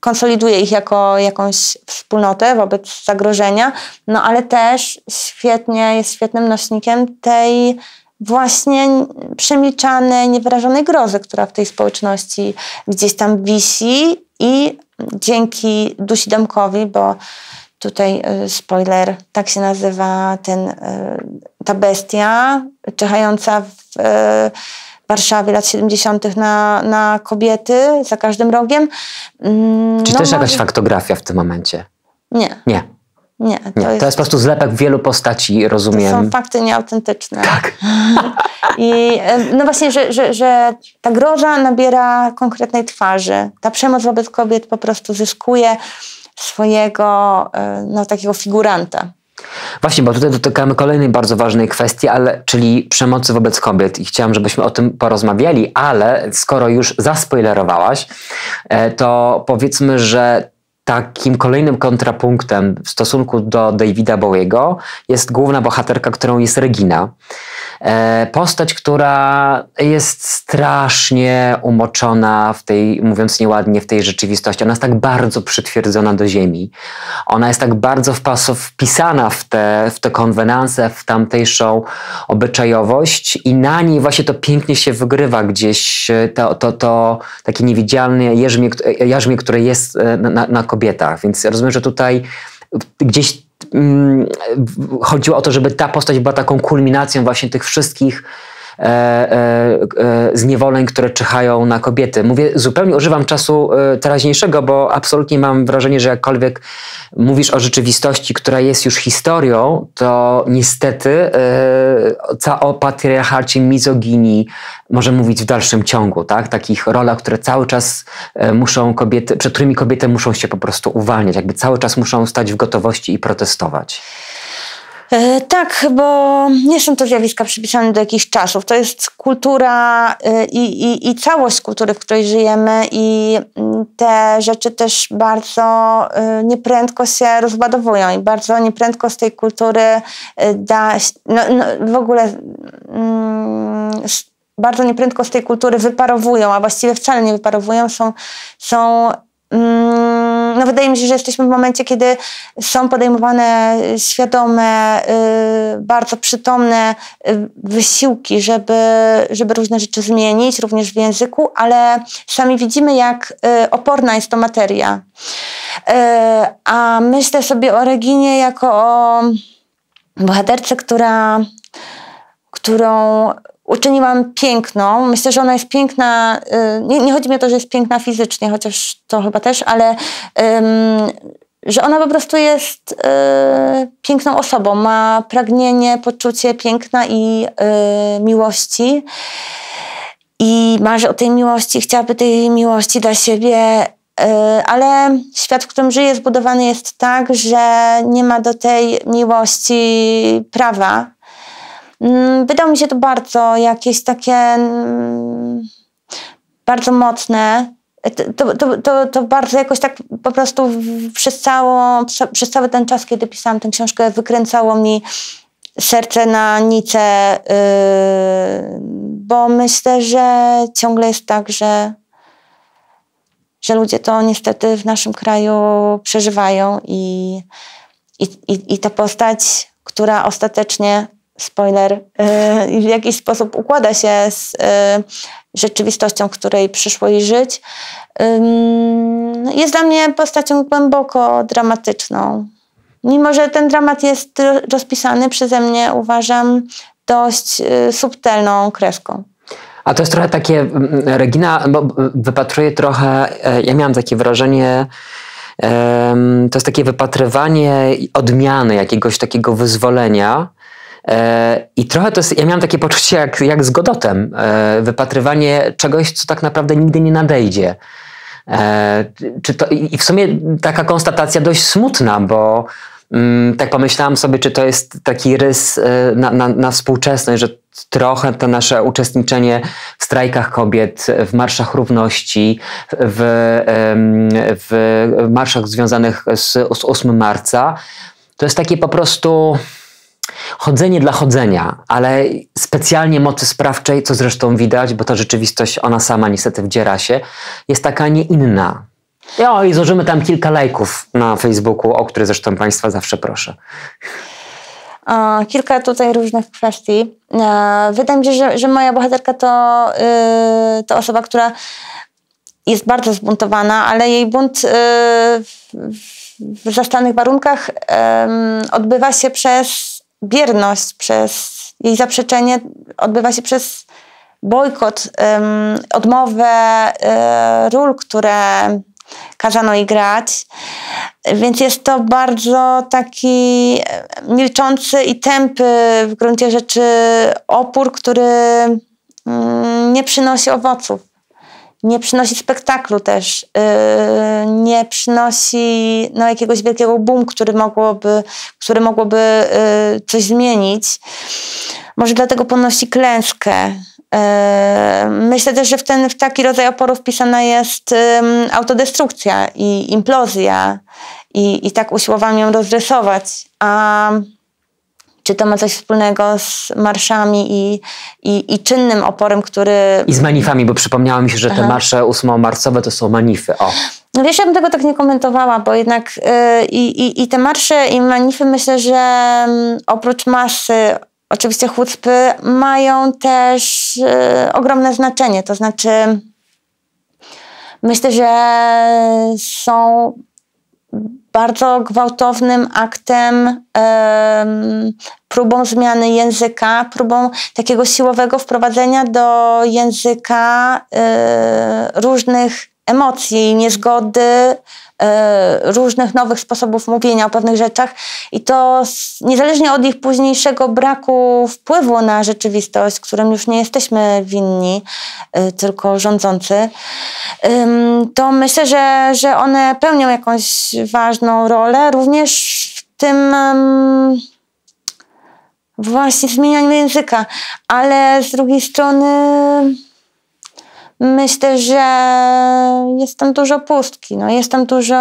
konsoliduje ich jako jakąś wspólnotę wobec zagrożenia, no ale też świetnie, jest świetnym nośnikiem tej właśnie przemilczanej, niewyrażonej grozy, która w tej społeczności gdzieś tam wisi i dzięki Dusi Domkowi, bo tutaj spoiler, tak się nazywa ten, ta bestia czyhająca w Warszawie lat siedemdziesiątych na, na kobiety za każdym rogiem. No, czy też może... jakaś faktografia w tym momencie? Nie. Nie. Nie, to, nie. Jest... to jest po prostu zlepek wielu postaci, rozumiem. To są fakty nieautentyczne. Tak. I no właśnie, że, że, że ta groża nabiera konkretnej twarzy. Ta przemoc wobec kobiet po prostu zyskuje swojego no, takiego figuranta. Właśnie, bo tutaj dotykamy kolejnej bardzo ważnej kwestii, ale, czyli przemocy wobec kobiet, i chciałam, żebyśmy o tym porozmawiali, ale skoro już zaspoilerowałaś, to powiedzmy, że takim kolejnym kontrapunktem w stosunku do Davida Bowiego jest główna bohaterka, którą jest Regina. Postać, która jest strasznie umoczona w tej, mówiąc nieładnie, w tej rzeczywistości. Ona jest tak bardzo przytwierdzona do ziemi. Ona jest tak bardzo wpisana w te, w te konwenanse, w tamtejszą obyczajowość i na niej właśnie to pięknie się wygrywa gdzieś to, to, to takie niewidzialne jarzmie, jarzmie, które jest na, na kobietach. Więc rozumiem, że tutaj gdzieś chodziło o to, żeby ta postać była taką kulminacją właśnie tych wszystkich e, e, e, zniewoleń, które czyhają na kobiety. Mówię, zupełnie używam czasu teraźniejszego, bo absolutnie mam wrażenie, że jakkolwiek mówisz o rzeczywistości, która jest już historią, to niestety e, ca, o patriarchacie, mizoginii może mówić w dalszym ciągu, tak? Takich rolach, które cały czas muszą kobiety, przed którymi kobiety muszą się po prostu uwalniać, jakby cały czas muszą stać w gotowości i protestować. Yy, tak, bo nie są to zjawiska przypisane do jakichś czasów. To jest kultura yy, i, i całość kultury, w której żyjemy, i te rzeczy też bardzo yy, nieprędko się rozładowują i bardzo nieprędko z tej kultury yy, da no, no, w ogóle yy, bardzo nieprędko z tej kultury wyparowują, a właściwie wcale nie wyparowują, są, są no wydaje mi się, że jesteśmy w momencie, kiedy są podejmowane świadome, bardzo przytomne wysiłki, żeby, żeby różne rzeczy zmienić, również w języku, ale sami widzimy, jak oporna jest to materia. A myślę sobie o Reginie jako o bohaterce, która, którą uczyniłam piękną. Myślę, że ona jest piękna, nie, nie chodzi mi o to, że jest piękna fizycznie, chociaż to chyba też, ale um, że ona po prostu jest um, piękną osobą, ma pragnienie, poczucie piękna i um, miłości i marzy o tej miłości, chciałaby tej miłości dla siebie, um, ale świat, w którym żyje, zbudowany jest tak, że nie ma do tej miłości prawa. Wydało mi się to bardzo jakieś takie bardzo mocne, to, to, to, to bardzo jakoś tak po prostu przez, całą, przez cały ten czas, kiedy pisałam tę książkę, wykręcało mi serce na nice, yy, bo myślę, że ciągle jest tak, że, że ludzie to niestety w naszym kraju przeżywają i, i, i, i ta postać, która ostatecznie spoiler, w jakiś sposób układa się z rzeczywistością, w której przyszło jej żyć, jest dla mnie postacią głęboko dramatyczną. Mimo że ten dramat jest rozpisany przeze mnie, uważam, dość subtelną kreską. A to jest trochę takie, Regina, bo wypatruje trochę, ja miałam takie wrażenie, to jest takie wypatrywanie odmiany, jakiegoś takiego wyzwolenia. I trochę to jest, ja miałam takie poczucie jak, jak z Godotem, wypatrywanie czegoś, co tak naprawdę nigdy nie nadejdzie. Czy to, i w sumie taka konstatacja dość smutna, bo tak pomyślałam sobie, czy to jest taki rys na, na, na współczesność, że trochę to nasze uczestniczenie w strajkach kobiet, w marszach równości, w, w marszach związanych z, z ósmego marca, to jest takie po prostu... chodzenie dla chodzenia, ale specjalnie mocy sprawczej, co zresztą widać, bo ta rzeczywistość, ona sama niestety wdziera się, jest taka nie inna. Jo, i złożymy tam kilka lajków na Facebooku, o które zresztą Państwa zawsze proszę. Kilka tutaj różnych kwestii. Wydaje mi się, że, że moja bohaterka to, yy, to osoba, która jest bardzo zbuntowana, ale jej bunt yy, w zastanych warunkach yy, odbywa się przez bierność, przez jej zaprzeczenie, odbywa się przez bojkot, um, odmowę um, ról, które kazano jej grać, więc jest to bardzo taki milczący i tępy w gruncie rzeczy opór, który nie przynosi owoców, nie przynosi spektaklu też, nie przynosi no, jakiegoś wielkiego boom, który mogłoby, który mogłoby coś zmienić. Może dlatego ponosi klęskę. Myślę też, że w, ten, w taki rodzaj oporu wpisana jest autodestrukcja i implozja i, i tak usiłowałam ją rozrysować. A czy to ma coś wspólnego z marszami i, i, i czynnym oporem, który... I z manifami, bo przypomniało mi się, że te Aha. marsze ósmomarcowe to są manify. O. No wiesz, ja bym tego tak nie komentowała, bo jednak yy, i, i te marsze i manify, myślę, że oprócz masy, oczywiście chucpy, mają też yy, ogromne znaczenie. To znaczy, myślę, że są bardzo gwałtownym aktem, yy, próbą zmiany języka, próbą takiego siłowego wprowadzenia do języka yy, różnych emocji, niezgody, yy, różnych nowych sposobów mówienia o pewnych rzeczach i to niezależnie od ich późniejszego braku wpływu na rzeczywistość, którym już nie jesteśmy winni, yy, tylko rządzący, yy, to myślę, że, że one pełnią jakąś ważną rolę również w tym... Yy, właśnie zmienianiu języka, ale z drugiej strony myślę, że jest tam dużo pustki, no jest tam dużo,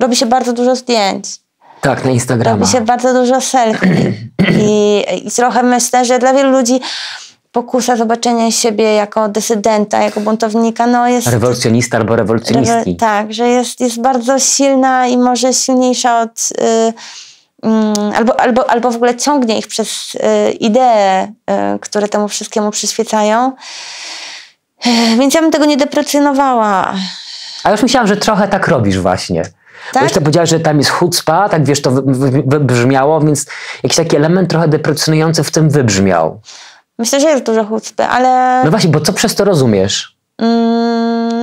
robi się bardzo dużo zdjęć. Tak, na Instagrama. Robi się bardzo dużo selfie i, i trochę myślę, że dla wielu ludzi pokusa zobaczenia siebie jako dysydenta, jako buntownika, no jest... Rewolucjonista albo rewolucjonistki. Rewo- tak, że jest, jest bardzo silna i może silniejsza od... Y- Albo, albo, albo w ogóle ciągnie ich przez y, idee, y, które temu wszystkiemu przyświecają. Y, więc ja bym tego nie deprecjonowała. A już myślałam, że trochę tak robisz właśnie. Tak? Bo jeszcze powiedziałaś, że tam jest chucpa, tak wiesz, to wybrzmiało, więc jakiś taki element trochę deprecjonujący w tym wybrzmiał. Myślę, że jest dużo chucpy, ale... No właśnie, bo co przez to rozumiesz?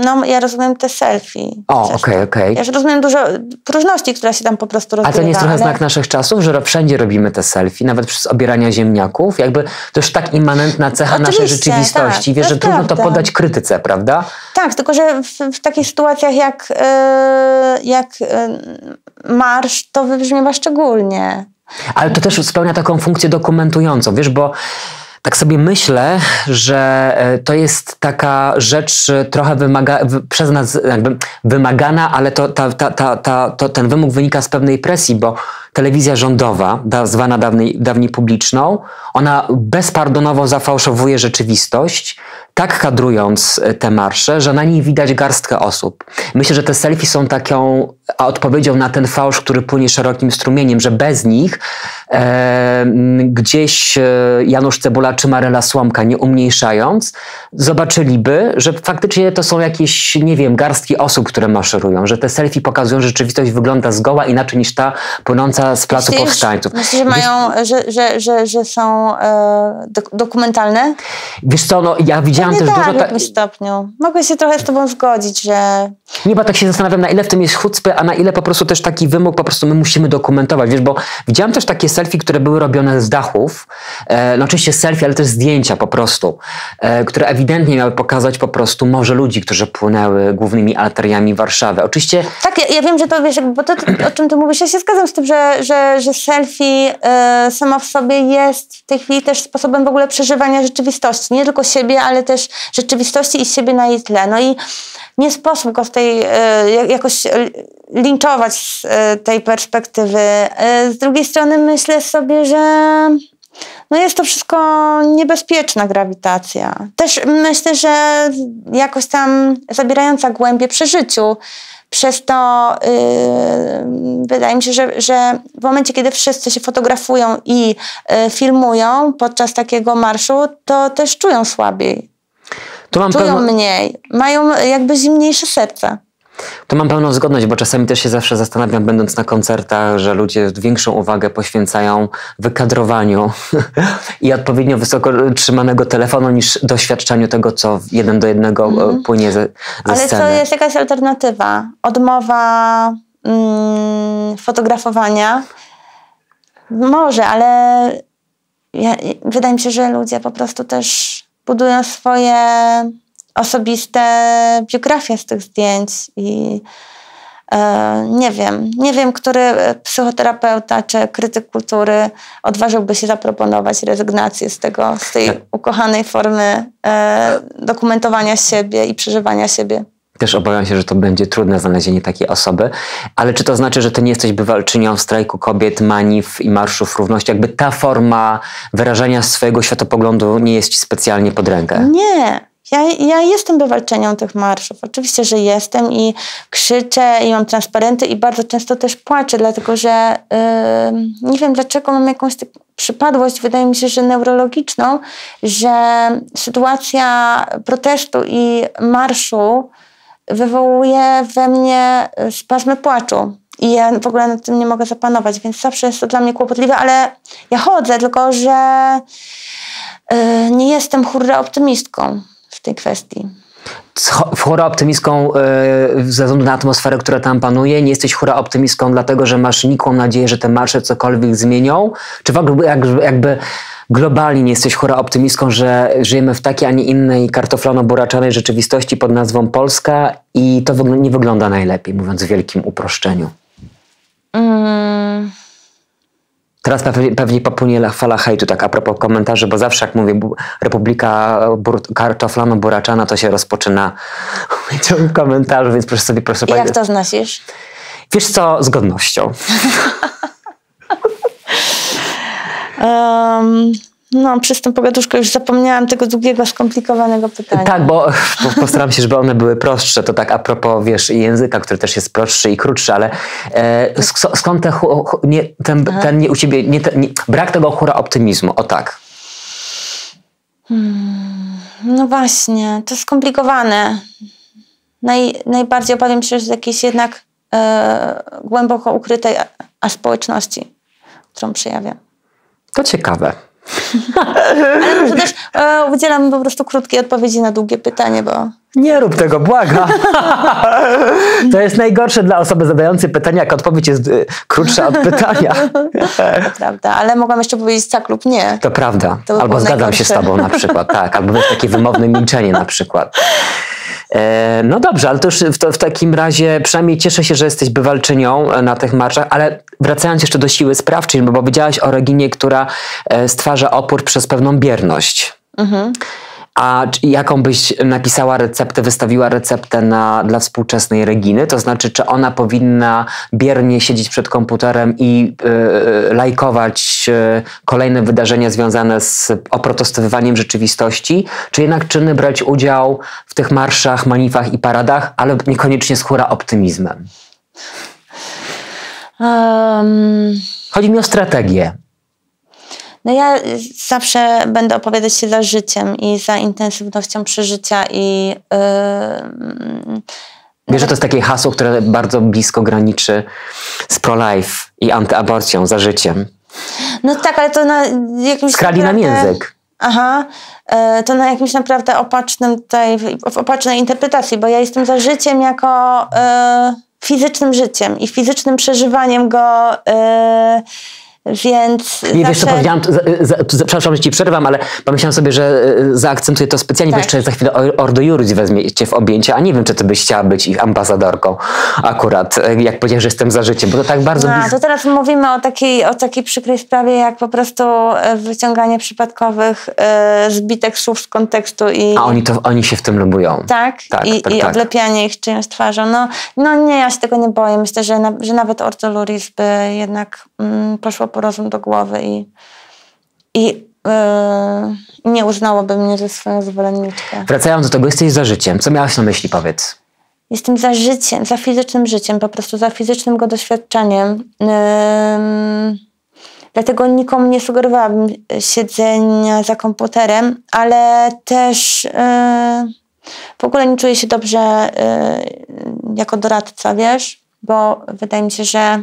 No, ja rozumiem te selfie. O, okej, okej. Okay, okay. Ja już rozumiem dużo próżności, która się tam po prostu rozgrywa. A to nie jest trochę ale... znak naszych czasów, że wszędzie robimy te selfie, nawet przez obierania ziemniaków? Jakby to już tak immanentna cecha Oczywiście, naszej rzeczywistości, tak, wiesz, że trudno prawda. To poddać krytyce, prawda? Tak, tylko że w, w takich sytuacjach jak, yy, jak yy, marsz, to wybrzmiewa szczególnie. Ale to też spełnia taką funkcję dokumentującą, wiesz, bo... Tak sobie myślę, że to jest taka rzecz trochę wymaga, przez nas jakby wymagana, ale to, ta, ta, ta, ta, to ten wymóg wynika z pewnej presji, bo telewizja rządowa, da, zwana dawniej, dawniej publiczną, ona bezpardonowo zafałszowuje rzeczywistość, tak kadrując te marsze, że na niej widać garstkę osób. Myślę, że te selfie są taką odpowiedzią na ten fałsz, który płynie szerokim strumieniem, że bez nich e, gdzieś Janusz Cebula czy Maryla Słomka, nie umniejszając, zobaczyliby, że faktycznie to są jakieś, nie wiem, garstki osób, które maszerują, że te selfie pokazują, że rzeczywistość wygląda zgoła inaczej niż ta płynąca z Placu Myślisz, Powstańców. Myślę, że mają, że, że, że, że są e, dokumentalne? Wiesz co, no ja widziałem Nie też tak, dużo ta... w tym stopniu. Mogę się trochę z tobą zgodzić, że... Nie, bo tak się zastanawiam, na ile w tym jest chucpy, a na ile po prostu też taki wymóg, po prostu my musimy dokumentować, wiesz, bo widziałam też takie selfie, które były robione z dachów, e, no oczywiście selfie, ale też zdjęcia po prostu, e, które ewidentnie miały pokazać po prostu morze ludzi, którzy płynęły głównymi arteriami Warszawy. Oczywiście... Tak, ja, ja wiem, że to, wiesz, bo to, o czym ty mówisz, ja się zgadzam z tym, że, że, że selfie y, sama w sobie jest w tej chwili też sposobem w ogóle przeżywania rzeczywistości, nie tylko siebie, ale też rzeczywistości i siebie na jej tle. No i nie sposób go z tej, y, jakoś linczować z y, tej perspektywy. Y, z drugiej strony myślę sobie, że no jest to wszystko niebezpieczna grawitacja. Też myślę, że jakoś tam zabierająca głębie przy życiu. Przez to yy, wydaje mi się, że, że w momencie, kiedy wszyscy się fotografują i y, filmują podczas takiego marszu, to też czują słabiej. Tu mam czują pewno... mniej. Mają jakby zimniejsze serce. To mam pełną zgodność, bo czasami też się zawsze zastanawiam, będąc na koncertach, że ludzie większą uwagę poświęcają wykadrowaniu i odpowiednio wysoko trzymanego telefonu niż doświadczaniu tego, co jeden do jednego mhm. płynie ze, ze Ale sceny. Ale to jest jakaś alternatywa. Odmowa mm, fotografowania. Może, ale ja, wydaje mi się, że ludzie po prostu też budują swoje osobiste biografie z tych zdjęć i yy, nie wiem, nie wiem, który psychoterapeuta czy krytyk kultury odważyłby się zaproponować rezygnację z tego, z tej ukochanej formy yy, dokumentowania siebie i przeżywania siebie. Też obawiam się, że to będzie trudne znalezienie takiej osoby. Ale czy to znaczy, że ty nie jesteś bywalczynią strajku kobiet, manif i marszów równości? Jakby ta forma wyrażania swojego światopoglądu nie jest ci specjalnie pod rękę? Nie. Ja, ja jestem bywalczynią tych marszów. Oczywiście, że jestem i krzyczę i mam transparenty i bardzo często też płaczę, dlatego że yy, nie wiem dlaczego mam jakąś tak przypadłość, wydaje mi się, że neurologiczną, że sytuacja protestu i marszu wywołuje we mnie spazmy płaczu i ja w ogóle nad tym nie mogę zapanować, więc zawsze jest to dla mnie kłopotliwe, ale ja chodzę, tylko że yy, nie jestem hurra optymistką w tej kwestii. Hura optymistką yy, ze względu na atmosferę, która tam panuje? Nie jesteś hura optymistką dlatego, że masz nikłą nadzieję, że te marsze cokolwiek zmienią? Czy w ogóle jakby, jakby globalnie nie jesteś hura optymistką, że żyjemy w takiej, a nie innej kartoflano-buraczanej rzeczywistości pod nazwą Polska i to nie wygląda najlepiej, mówiąc w wielkim uproszczeniu? Mm. Teraz pewnie popłynie fala hejtu, tak a propos komentarzy, bo zawsze jak mówię Republika Kartoflano-Buraczana, to się rozpoczyna w komentarzu, więc proszę sobie... Proszę I jak to znosisz? Wiesz co, z godnością. um, no, przez tę pogaduszkę już zapomniałam tego długiego, skomplikowanego pytania. Tak, bo, bo postaram się, żeby one były prostsze. To tak a propos, wiesz, języka, który też jest prostszy i krótszy, ale e, sk skąd te, nie, ten, ten nie u ciebie, nie, te, nie, brak tego hura optymizmu, o tak. Hmm, no właśnie, to skomplikowane. Naj, najbardziej obawiam się, że z jakiejś jednak e, głęboko ukrytej aspołeczności, którą przejawia. To ciekawe. Ale może też e, udzielam po prostu krótkiej odpowiedzi na długie pytanie, bo... Nie rób tego, błagam. To jest najgorsze dla osoby zadającej pytania, jak odpowiedź jest y, krótsza od pytania. To prawda, ale mogłam jeszcze powiedzieć tak lub nie. To prawda, to albo zgadzam najgorsze. się z tobą na przykład, tak, albo jest takie wymowne milczenie na przykład. E, no dobrze, ale to już w, to, w takim razie przynajmniej cieszę się, że jesteś bywalczynią na tych marszach, ale wracając jeszcze do siły sprawczej, bo powiedziałaś o Reginie, która stwarza opór przez pewną bierność. Mhm. A jaką byś napisała receptę, wystawiła receptę na, dla współczesnej Reginy? To znaczy, czy ona powinna biernie siedzieć przed komputerem i yy, lajkować yy, kolejne wydarzenia związane z oprotestowywaniem rzeczywistości? Czy jednak czynny brać udział w tych marszach, manifach i paradach, ale niekoniecznie z hura optymizmem? Um... Chodzi mi o strategię. No ja zawsze będę opowiadać się za życiem i za intensywnością przeżycia i... Yy, Wiesz, że to jest takie hasło, które bardzo blisko graniczy z pro-life i antyaborcją, za życiem. No tak, ale to na jakimś... Skrali nam język. Aha, yy, to na jakimś naprawdę opacznym tutaj, opacznej interpretacji, bo ja jestem za życiem jako yy, fizycznym życiem i fizycznym przeżywaniem go... Yy, Więc nie zawsze... wiesz, co powiedziałam, za, za, za, przepraszam, że ci przerwam, ale pomyślałam sobie, że zaakcentuję to specjalnie, tak. Bo jeszcze za chwilę Ordo Juris weźmie cię w objęcie, a nie wiem, czy ty byś chciała być ich ambasadorką akurat, jak powiedziałeś, że jestem za życiem, bo to tak bardzo... A, to teraz mówimy o takiej, o takiej przykrej sprawie, jak po prostu wyciąganie przypadkowych y, zbitek słów z kontekstu i... A oni, to, oni się w tym lubują. Tak? tak I, tak, i tak. Oblepianie ich czyjąś twarzą. No, no nie, ja się tego nie boję. Myślę, że, na, że nawet Ordo Juris by jednak mm, poszło porozum do głowy i, i yy, nie uznałoby mnie za swoją zwolenniczkę. Wracając do tego, jesteś za życiem. Co miałaś na myśli, powiedz? Jestem za życiem, za fizycznym życiem, po prostu za fizycznym go doświadczeniem. Yy, dlatego nikomu nie sugerowałabym siedzenia za komputerem, ale też... Yy, W ogóle nie czuję się dobrze y, jako doradca, wiesz, bo wydaje mi się, że,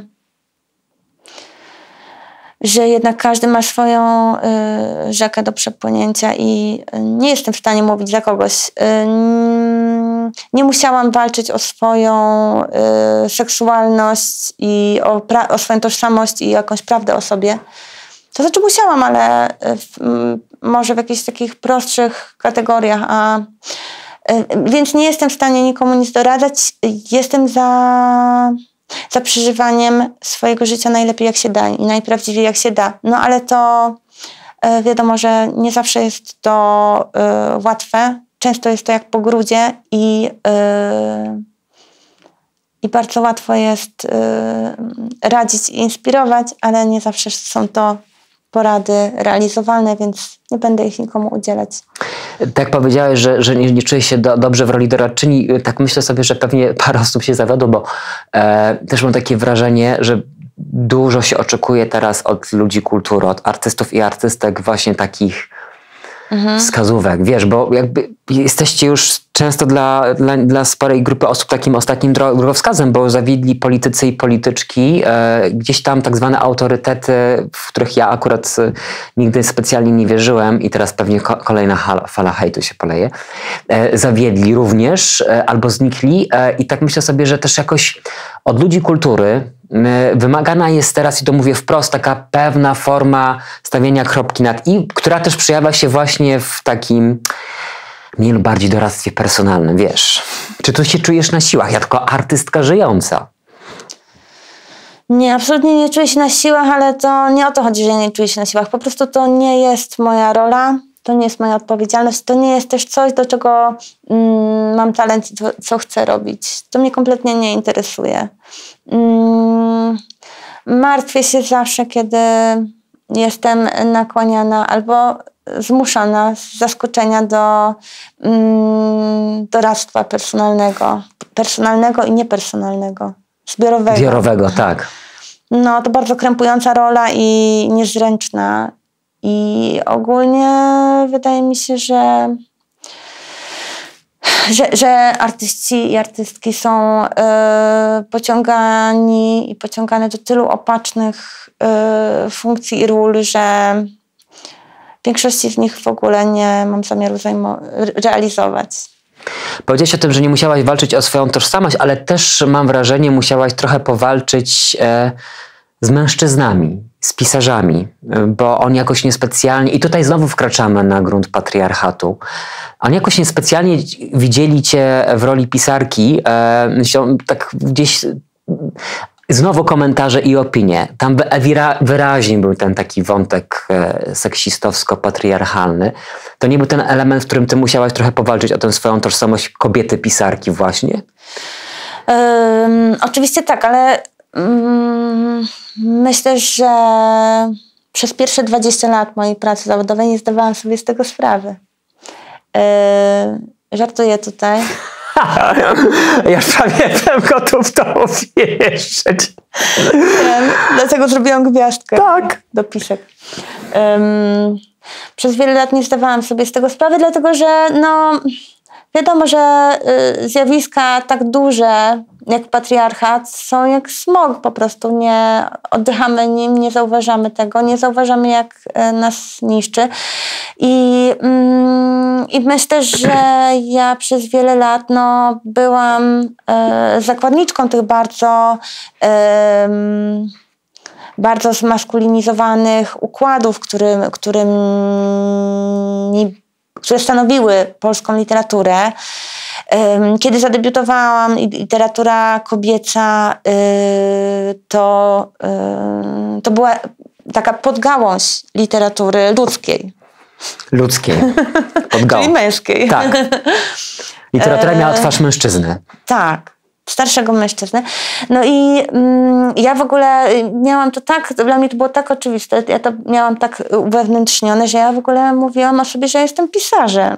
że jednak każdy ma swoją y, rzekę do przepłynięcia i nie jestem w stanie mówić za kogoś. Y, nie musiałam walczyć o swoją y, seksualność i o, pra- o swoją tożsamość i jakąś prawdę o sobie. To znaczy musiałam, ale w, może w jakichś takich prostszych kategoriach. A, więc nie jestem w stanie nikomu nic doradzać. Jestem za, za przeżywaniem swojego życia najlepiej jak się da i najprawdziwiej jak się da. No ale to wiadomo, że nie zawsze jest to y, łatwe. Często jest to jak po grudzie i, y, i bardzo łatwo jest y, radzić i inspirować, ale nie zawsze są to porady realizowalne, więc nie będę ich nikomu udzielać. Tak powiedziałeś, że, że nie, nie czuję się do, dobrze w roli doradczyni. Tak myślę sobie, że pewnie parę osób się zawiodło, bo e, też mam takie wrażenie, że dużo się oczekuje teraz od ludzi kultury, od artystów i artystek właśnie takich mhm. wskazówek. Wiesz, bo jakby jesteście już często dla, dla, dla sporej grupy osób takim ostatnim drogowskazem, bo zawiedli politycy i polityczki, e, gdzieś tam tak zwane autorytety, w których ja akurat nigdy specjalnie nie wierzyłem i teraz pewnie ko- kolejna hal- fala hejtu się poleje, e, zawiedli również e, albo znikli e, i tak myślę sobie, że też jakoś od ludzi kultury e, wymagana jest teraz, i to mówię wprost, taka pewna forma stawienia kropki nad i, która też przejawia się właśnie w takim mniej lub bardziej doradztwie personalnym, wiesz. Czy tu się czujesz na siłach, ja tylko artystka żyjąca? Nie, absolutnie nie czuję się na siłach, ale to nie o to chodzi, że nie czuję się na siłach. Po prostu to nie jest moja rola, to nie jest moja odpowiedzialność, to nie jest też coś, do czego mm, mam talent i to, co chcę robić. To mnie kompletnie nie interesuje. Mm, martwię się zawsze, kiedy jestem nakłaniana albo zmuszana z zaskoczenia do mm, doradztwa personalnego. Personalnego i niepersonalnego. Zbiorowego. Zbiorowego, tak. No, to bardzo krępująca rola i niezręczna. I ogólnie wydaje mi się, że że, że artyści i artystki są y, pociągani i pociągane do tylu opacznych y, funkcji i ról, że większości z nich w ogóle nie mam zamiaru zajmo- realizować. Powiedziałaś o tym, że nie musiałaś walczyć o swoją tożsamość, ale też mam wrażenie, musiałaś trochę powalczyć e, z mężczyznami, z pisarzami, bo oni jakoś niespecjalnie, i tutaj znowu wkraczamy na grunt patriarchatu, oni jakoś niespecjalnie widzieli cię w roli pisarki, e, się, tak gdzieś... Znowu komentarze i opinie. Tam wyraźnie był ten taki wątek seksistowsko-patriarchalny. To nie był ten element, w którym ty musiałaś trochę powalczyć o tę swoją tożsamość kobiety pisarki właśnie? Um, oczywiście tak, ale um, myślę, że przez pierwsze dwadzieścia lat mojej pracy zawodowej nie zdawałam sobie z tego sprawy. Um, żartuję tutaj. Ja prawie jestem gotów to uwierzyć. Dlatego zrobiłam gwiazdkę. Tak. Do pisek. Um, przez wiele lat nie zdawałam sobie z tego sprawy, dlatego że no, wiadomo, że y, zjawiska tak duże jak patriarchat są jak smog po prostu. Nie oddychamy nim, nie zauważamy tego, nie zauważamy jak y, nas niszczy. I, mm, I myślę, że ja przez wiele lat no, byłam y, zakładniczką tych bardzo, y, bardzo zmaskulinizowanych układów, którym, którym, które stanowiły polską literaturę. Kiedy zadebiutowałam, literatura kobieca y, to, y, to była taka podgałąź literatury ludzkiej. Ludzkiej. Podgałąź. Czyli męskiej. Tak. Literatura miała twarz mężczyzny. Tak. Starszego mężczyzny. No i mm, ja w ogóle miałam to tak, dla mnie to było tak oczywiste, ja to miałam tak uwewnętrznione, że ja w ogóle mówiłam o sobie, że jestem pisarzem.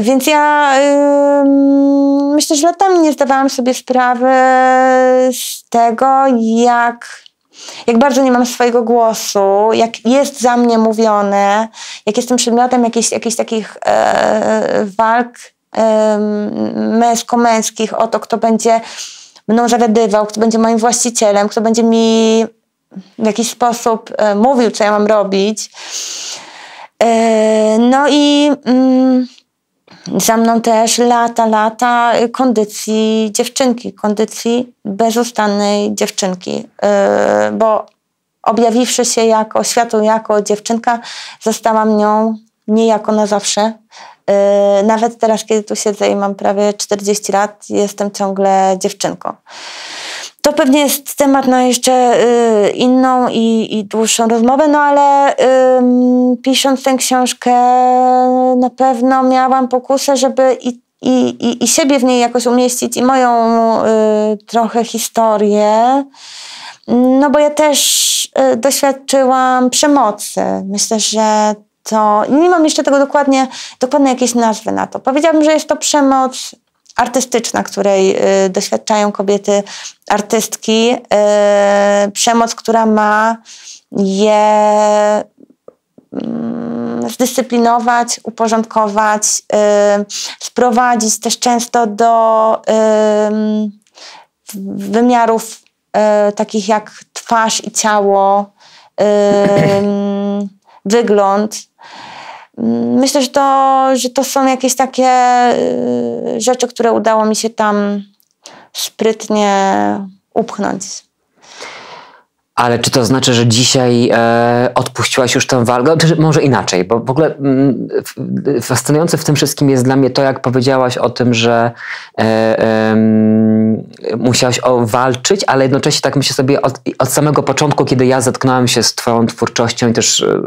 Więc ja y, myślę, że latami nie zdawałam sobie sprawy z tego, jak, jak bardzo nie mam swojego głosu, jak jest za mnie mówione, jak jestem przedmiotem jakichś, jakichś takich y, walk męsko-męskich, o to, kto będzie mną zaradywał, kto będzie moim właścicielem, kto będzie mi w jakiś sposób mówił, co ja mam robić. No i za mną też lata, lata kondycji dziewczynki, kondycji bezustannej dziewczynki, bo objawiwszy się jako światu, jako dziewczynka, zostałam nią niejako na zawsze. Nawet teraz, kiedy tu siedzę i mam prawie czterdzieści lat, jestem ciągle dziewczynką. To pewnie jest temat na jeszcze inną i, i dłuższą rozmowę, no ale ym, pisząc tę książkę na pewno miałam pokusę, żeby i, i, i siebie w niej jakoś umieścić i moją y, trochę historię. No bo ja też y, doświadczyłam przemocy. Myślę, że to... Nie mam jeszcze tego dokładnie, dokładnie jakiejś nazwy na to. Powiedziałabym, że jest to przemoc artystyczna, której y, doświadczają kobiety artystki. Y, przemoc, która ma je y, zdyscyplinować, uporządkować, y, sprowadzić też często do y, wymiarów y, takich jak twarz i ciało, y, wygląd. Myślę, że to, że to są jakieś takie rzeczy, które udało mi się tam sprytnie upchnąć. Ale czy to znaczy, że dzisiaj e, odpuściłaś już tę walkę? Czy może inaczej, bo w ogóle m, fascynujące w tym wszystkim jest dla mnie to, jak powiedziałaś o tym, że e, e, musiałaś o, walczyć, ale jednocześnie tak myślę sobie od, od samego początku, kiedy ja zetknąłem się z twoją twórczością i też e,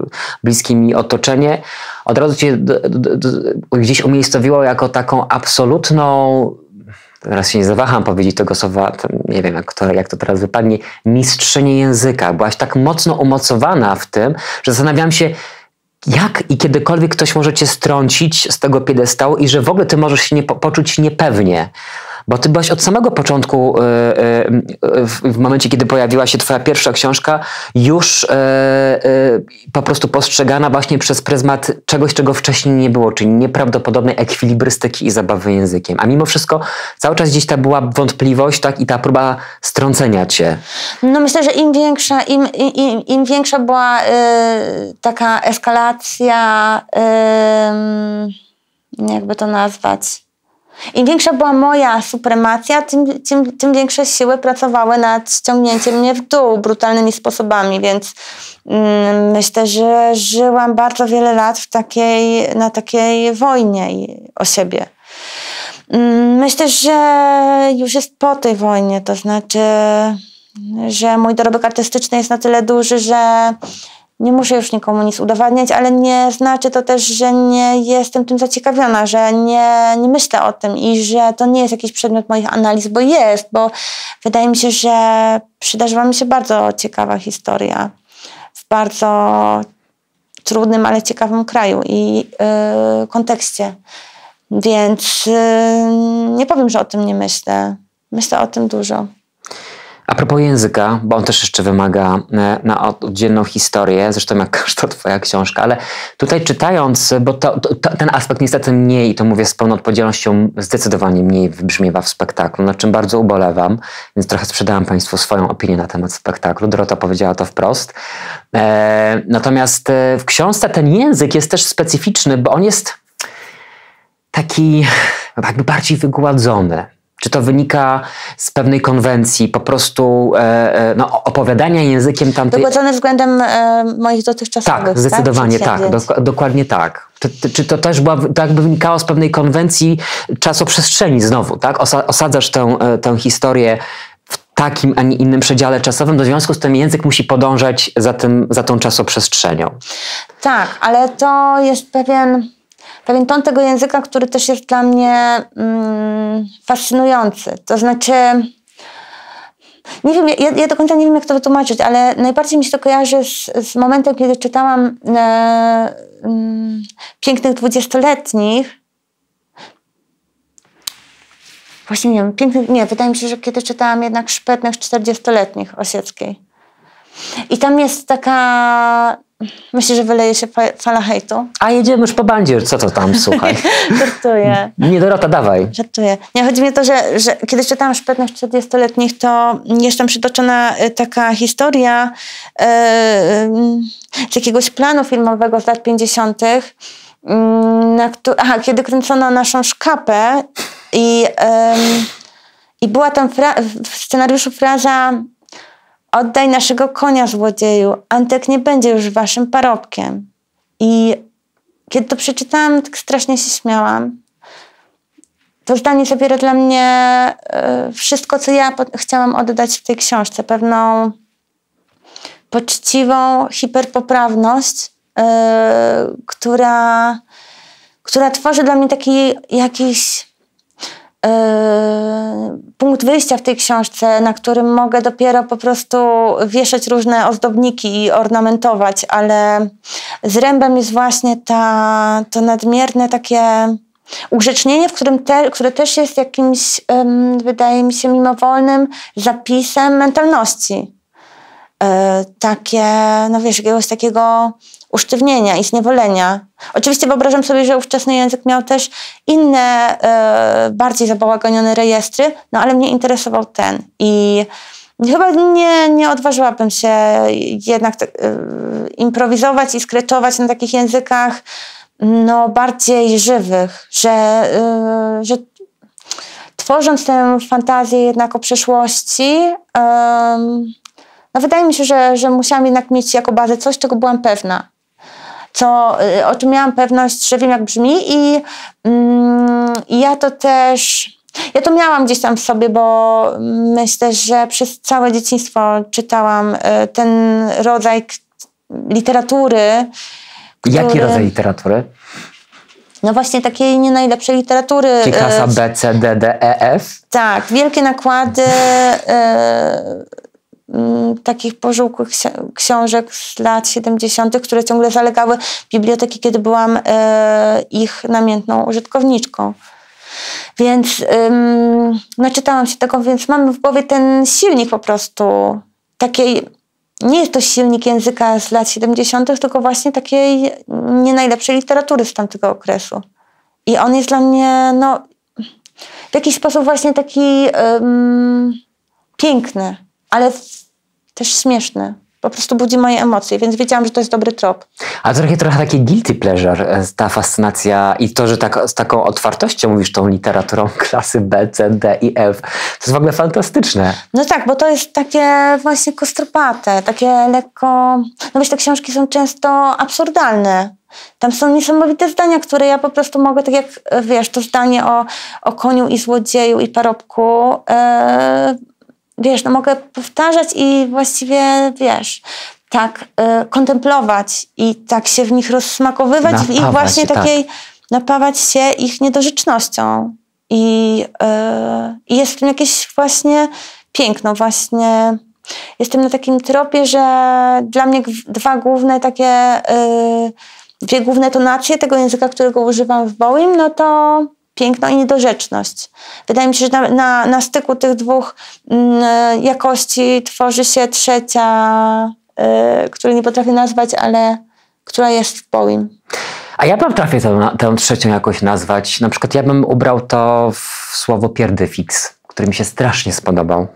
bliskim mi otoczenie, od razu cię d, d, d, gdzieś umiejscowiło jako taką absolutną... Teraz się nie zawaham powiedzieć tego słowa, nie wiem jak to, jak to teraz wypadnie, mistrzyni języka. Byłaś tak mocno umocowana w tym, że zastanawiam się, jak i kiedykolwiek ktoś może cię strącić z tego piedestału i że w ogóle ty możesz się nie, poczuć niepewnie. Bo ty byłaś od samego początku, w momencie, kiedy pojawiła się twoja pierwsza książka, już po prostu postrzegana właśnie przez pryzmat czegoś, czego wcześniej nie było, czyli nieprawdopodobnej ekwilibrystyki i zabawy językiem. A mimo wszystko cały czas gdzieś ta była wątpliwość, tak, i ta próba strącenia cię. No myślę, że im większa, im, im, im większa była y, taka eskalacja, y, jakby to nazwać, im większa była moja supremacja, tym, tym, tym większe siły pracowały nad ściągnięciem mnie w dół brutalnymi sposobami, więc mm, myślę, że żyłam bardzo wiele lat w takiej, na takiej wojnie o siebie. Myślę, że już jest po tej wojnie, to znaczy, że mój dorobek artystyczny jest na tyle duży, że nie muszę już nikomu nic udowadniać, ale nie znaczy to też, że nie jestem tym zaciekawiona, że nie, nie myślę o tym i że to nie jest jakiś przedmiot moich analiz, bo jest, bo wydaje mi się, że przydarzyła mi się bardzo ciekawa historia w bardzo trudnym, ale ciekawym kraju i yy, kontekście. Więc yy, nie powiem, że o tym nie myślę. Myślę o tym dużo. A propos języka, bo on też jeszcze wymaga na oddzielną historię, zresztą jak każda twoja książka, ale tutaj czytając, bo to, to, ten aspekt niestety mniej, i to mówię z pełną odpowiedzialnością, zdecydowanie mniej wybrzmiewa w spektaklu, nad czym bardzo ubolewam, więc trochę sprzedałam państwu swoją opinię na temat spektaklu. Dorota powiedziała to wprost. E, natomiast w książce ten język jest też specyficzny, bo on jest taki jakby bardziej wygładzony. Czy to wynika z pewnej konwencji, po prostu e, no, opowiadania językiem tamtej... Wygładzone względem e, moich dotychczasowych. Tak, zdecydowanie tak, tak dok dokładnie tak. Czy, czy to też była, tak by wynikało z pewnej konwencji czasoprzestrzeni znowu, tak? Osa osadzasz tę, tę historię w takim, a nie innym przedziale czasowym, w związku z tym język musi podążać za, tym, za tą czasoprzestrzenią. Tak, ale to jest pewien... Pewien ton tego języka, który też jest dla mnie mm, fascynujący. To znaczy, nie wiem, ja, ja do końca nie wiem, jak to wytłumaczyć, ale najbardziej mi się to kojarzy z, z momentem, kiedy czytałam e, mm, Pięknych Dwudziestoletnich. Właśnie nie wiem, pięknych, nie, wydaje mi się, że kiedy czytałam jednak Szpetnych Czterdziestoletnich Osieckiej. I tam jest taka... Myślę, że wyleje się fala hejtu. A jedziemy już po bandzie, co to tam, słuchaj. Żartuję. Nie, Dorota, dawaj. Żartuję. Nie, chodzi mi o to, że, że kiedyś czytałam Szpetnych czterdziestoletnich, to jest tam przytoczona taka historia yy, z jakiegoś planu filmowego z lat pięćdziesiątych, yy, na któ- aha, kiedy kręcono Naszą szkapę i, yy, i była tam fra- w scenariuszu fraza: oddaj naszego konia, złodzieju, Antek nie będzie już waszym parobkiem. I kiedy to przeczytałam, tak strasznie się śmiałam. To zdanie zawiera dla mnie wszystko, co ja chciałam oddać w tej książce. Pewną poczciwą hiperpoprawność, yy, która, która tworzy dla mnie taki jakiś punkt wyjścia w tej książce, na którym mogę dopiero po prostu wieszać różne ozdobniki i ornamentować, ale zrębem jest właśnie ta, to nadmierne takie ugrzecznienie, w którym te, które też jest jakimś, wydaje mi się, mimowolnym zapisem mentalności. Takie, no wiesz, jakiegoś takiego usztywnienia i zniewolenia. Oczywiście wyobrażam sobie, że ówczesny język miał też inne, y, bardziej zabałagonione rejestry, no ale mnie interesował ten. I chyba nie, nie odważyłabym się jednak y, improwizować i skreczować na takich językach no, bardziej żywych, że, y, że tworząc tę fantazję jednak o przeszłości, y, no wydaje mi się, że, że musiałam jednak mieć jako bazę coś, czego byłam pewna. Co, o czym miałam pewność, że wiem, jak brzmi, i mm, ja to też, ja to miałam gdzieś tam w sobie, bo myślę, że przez całe dzieciństwo czytałam ten rodzaj literatury. Który, jaki rodzaj literatury? No właśnie takiej nie najlepszej literatury. Czyli klasa B, C, D, D, E, F? Tak, wielkie nakłady takich pożółkłych książek z lat siedemdziesiątych, które ciągle zalegały biblioteki, kiedy byłam e, ich namiętną użytkowniczką. Więc ym, naczytałam się tego, więc mam w głowie ten silnik po prostu. Takiej, nie jest to silnik języka z lat siedemdziesiątych, tylko właśnie takiej nie najlepszej literatury z tamtego okresu. I on jest dla mnie no, w jakiś sposób właśnie taki ym, piękny, ale też śmieszny. Po prostu budzi moje emocje, więc wiedziałam, że to jest dobry trop. A trochę, trochę taki guilty pleasure, ta fascynacja i to, że tak, z taką otwartością mówisz tą literaturą klasy B, C, D i F. To jest w ogóle fantastyczne. No tak, bo to jest takie właśnie kostropate, takie lekko... No wiesz, te książki są często absurdalne. Tam są niesamowite zdania, które ja po prostu mogę, tak jak wiesz, to zdanie o, o koniu i złodzieju i parobku... Yy... Wiesz, no mogę powtarzać i właściwie, wiesz, tak y, kontemplować i tak się w nich rozsmakowywać, napawać, w ich właśnie takiej, tak. napawać się ich niedorzecznością. I y, jest w tym jakieś właśnie piękno, właśnie jestem na takim tropie, że dla mnie dwa główne takie, y, dwie główne tonacje tego języka, którego używam w Bowiem, no to... piękno i niedorzeczność. Wydaje mi się, że na, na, na styku tych dwóch mm, jakości tworzy się trzecia, y, której nie potrafię nazwać, ale która jest w Bowie. A ja bym trafię tę, tę trzecią jakoś nazwać. Na przykład ja bym ubrał to w słowo pierdyfiks, który mi się strasznie spodobał.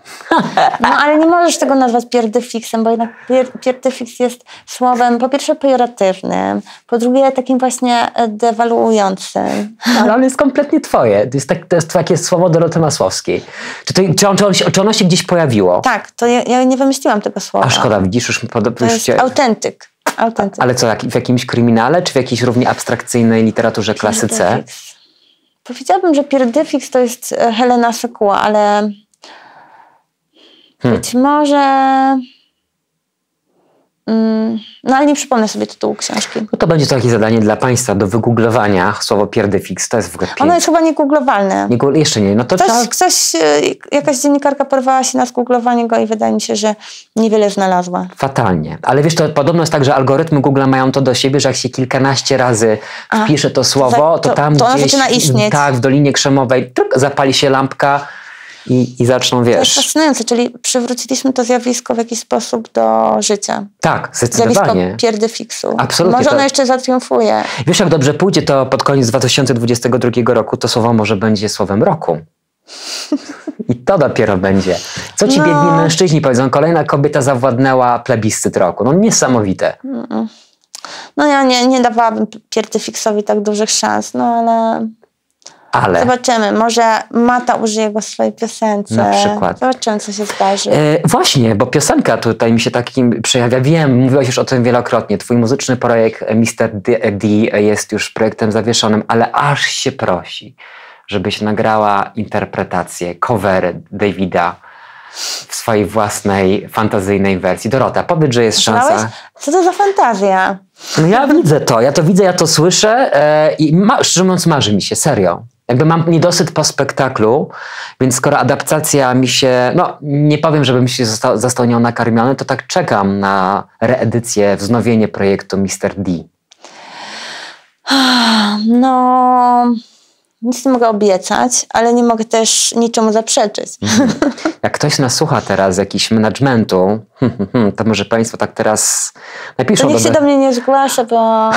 No ale nie możesz tego nazwać pierdyfiksem, bo jednak pier- pierdyfiks jest słowem po pierwsze pejoratywnym, po drugie takim właśnie dewaluującym. Ale on jest kompletnie twoje. To jest, tak, to jest takie słowo Doroty Masłowskiej. Czy, to, czy, on, czy, on się, czy ono się gdzieś pojawiło? Tak, to ja, ja nie wymyśliłam tego słowa. A szkoda, widzisz, już podoba mi się. Autentyk. Autentyk. Ale co, w jakimś kryminale, czy w jakiejś równie abstrakcyjnej literaturze klasy C? Powiedziałabym, że pierdyfiks to jest Helena Szykuła, ale hmm. być może... Mm, no ale nie przypomnę sobie tytułu książki. No to będzie to takie zadanie dla Państwa do wygooglowania. Słowo pierdyfiks to jest w ogóle piękne. Ono jest chyba niegooglowane. Nie, jeszcze nie. No to ktoś, trzeba... ktoś, jakaś dziennikarka porwała się na zgooglowanie go i wydaje mi się, że niewiele znalazła. Fatalnie. Ale wiesz, to podobno jest tak, że algorytmy Google'a mają to do siebie, że jak się kilkanaście razy wpisze to słowo, to, to tam to gdzieś... To zaczyna istnieć. Tak, w Dolinie Krzemowej zapali się lampka. i, i zaczną, wiesz... To jest fascynujące, czyli przywróciliśmy to zjawisko w jakiś sposób do życia. Tak, zdecydowanie. Zjawisko pierdefiksu. Absolutnie. Może ono to... jeszcze zatriumfuje. Wiesz, jak dobrze pójdzie, to pod koniec dwa tysiące dwudziestego drugiego roku to słowo może będzie słowem roku. I to dopiero będzie. Co ci no. biedni mężczyźni powiedzą? Kolejna kobieta zawładnęła plebiscyt roku. No niesamowite. Mm-mm. No ja nie, nie dawałabym pierdefiksowi tak dużych szans, no ale... Ale. Zobaczymy, może Mata użyje go w swojej piosence. Na przykład. Zobaczymy, co się zdarzy. Yy, właśnie, bo piosenka tutaj mi się takim przejawia. Wiem, mówiłaś już o tym wielokrotnie. Twój muzyczny projekt Mister D jest już projektem zawieszonym, ale aż się prosi, żebyś nagrała interpretację, covery Davida w swojej własnej, fantazyjnej wersji. Dorota, powiedz, że jest szansa. Znałeś? Co to za fantazja? No ja widzę to, ja to widzę, ja to słyszę yy, i ma, szczerze mówiąc marzy mi się, serio. Jakby mam niedosyt po spektaklu, więc skoro adaptacja mi się, no nie powiem, żebym się został, został nią nakarmiony, to tak czekam na reedycję, wznowienie projektu Mister D. No, nic nie mogę obiecać, ale nie mogę też niczemu zaprzeczyć. Mhm. Jak ktoś nas słucha teraz jakiś managementu, to może państwo tak teraz napiszą. To nikt się do mnie nie zgłasza, bo...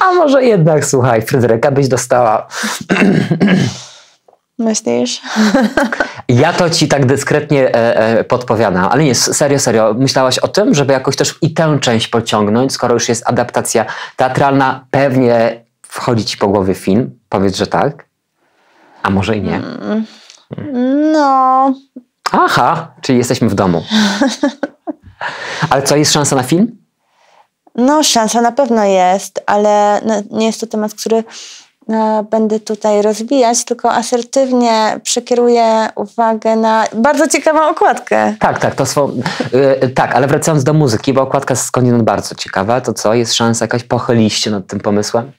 A może jednak, słuchaj, Fryderyka byś dostała. Myślisz? Ja to ci tak dyskretnie e, e, podpowiadam, ale nie, serio, serio. Myślałaś o tym, żeby jakoś też i tę część pociągnąć, skoro już jest adaptacja teatralna, pewnie wchodzi ci po głowie film. Powiedz, że tak. A może i nie. Mm. No. Aha, czyli jesteśmy w domu. Ale co, jest szansa na film? No, szansa na pewno jest, ale nie jest to temat, który będę tutaj rozwijać, tylko asertywnie przekieruję uwagę na bardzo ciekawą okładkę. Tak, tak, to swą, yy, tak, ale wracając do muzyki, bo okładka jest skądinąd bardzo ciekawa, to co, jest szansa jakaś? Pochyliście nad tym pomysłem?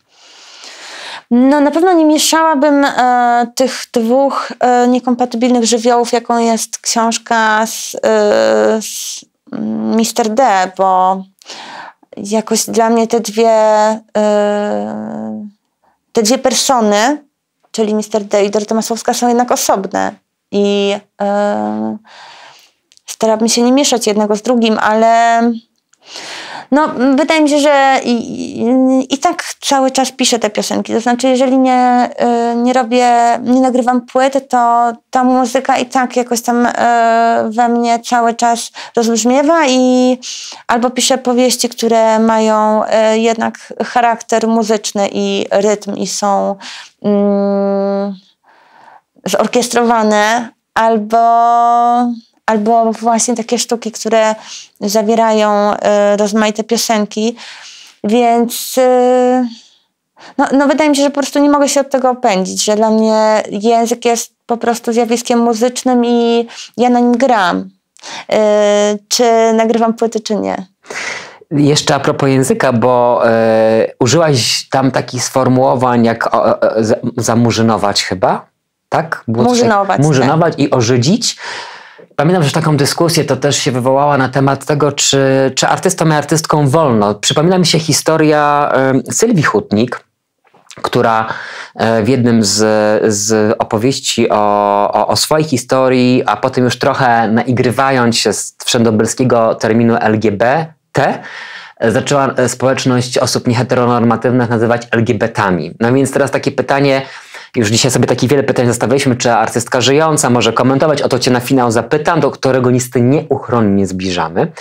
No, na pewno nie mieszałabym e, tych dwóch e, niekompatybilnych żywiołów, jaką jest książka z, e, z Mister D, bo jakoś dla mnie te dwie yy, te dwie persony, czyli Mister D i Dorota Masłowska, są jednak osobne i yy, starałabym się nie mieszać jednego z drugim, ale no, wydaje mi się, że i, i, i tak cały czas piszę te piosenki, to znaczy jeżeli nie, yy, nie robię, nie nagrywam płyt, to ta muzyka i tak jakoś tam yy, we mnie cały czas rozbrzmiewa i albo piszę powieści, które mają yy, jednak charakter muzyczny i rytm i są yy, zorkiestrowane, albo albo właśnie takie sztuki, które zawierają y, rozmaite piosenki, więc y, no, no wydaje mi się, że po prostu nie mogę się od tego opędzić, że dla mnie język jest po prostu zjawiskiem muzycznym i ja na nim gram, y, czy nagrywam płyty, czy nie. Jeszcze a propos języka, bo y, użyłaś tam takich sformułowań jak o, o, zamurzynować chyba, tak? Było murzynować. Coś, murzynować tak. I ożydzić. Pamiętam, że taką dyskusję to też się wywołała na temat tego, czy, czy artystom i artystką wolno. Przypomina mi się historia y, Sylwii Chutnik, która y, w jednym z, z opowieści o, o, o swojej historii, a potem już trochę naigrywając się z wszędobylskiego terminu L G B T, zaczęła społeczność osób nieheteronormatywnych nazywać L G B T ami. No więc teraz takie pytanie... Już dzisiaj sobie takie wiele pytań zostawiliśmy, czy artystka żyjąca może komentować, o to cię na finał zapytam, do którego niestety nieuchronnie zbliżamy,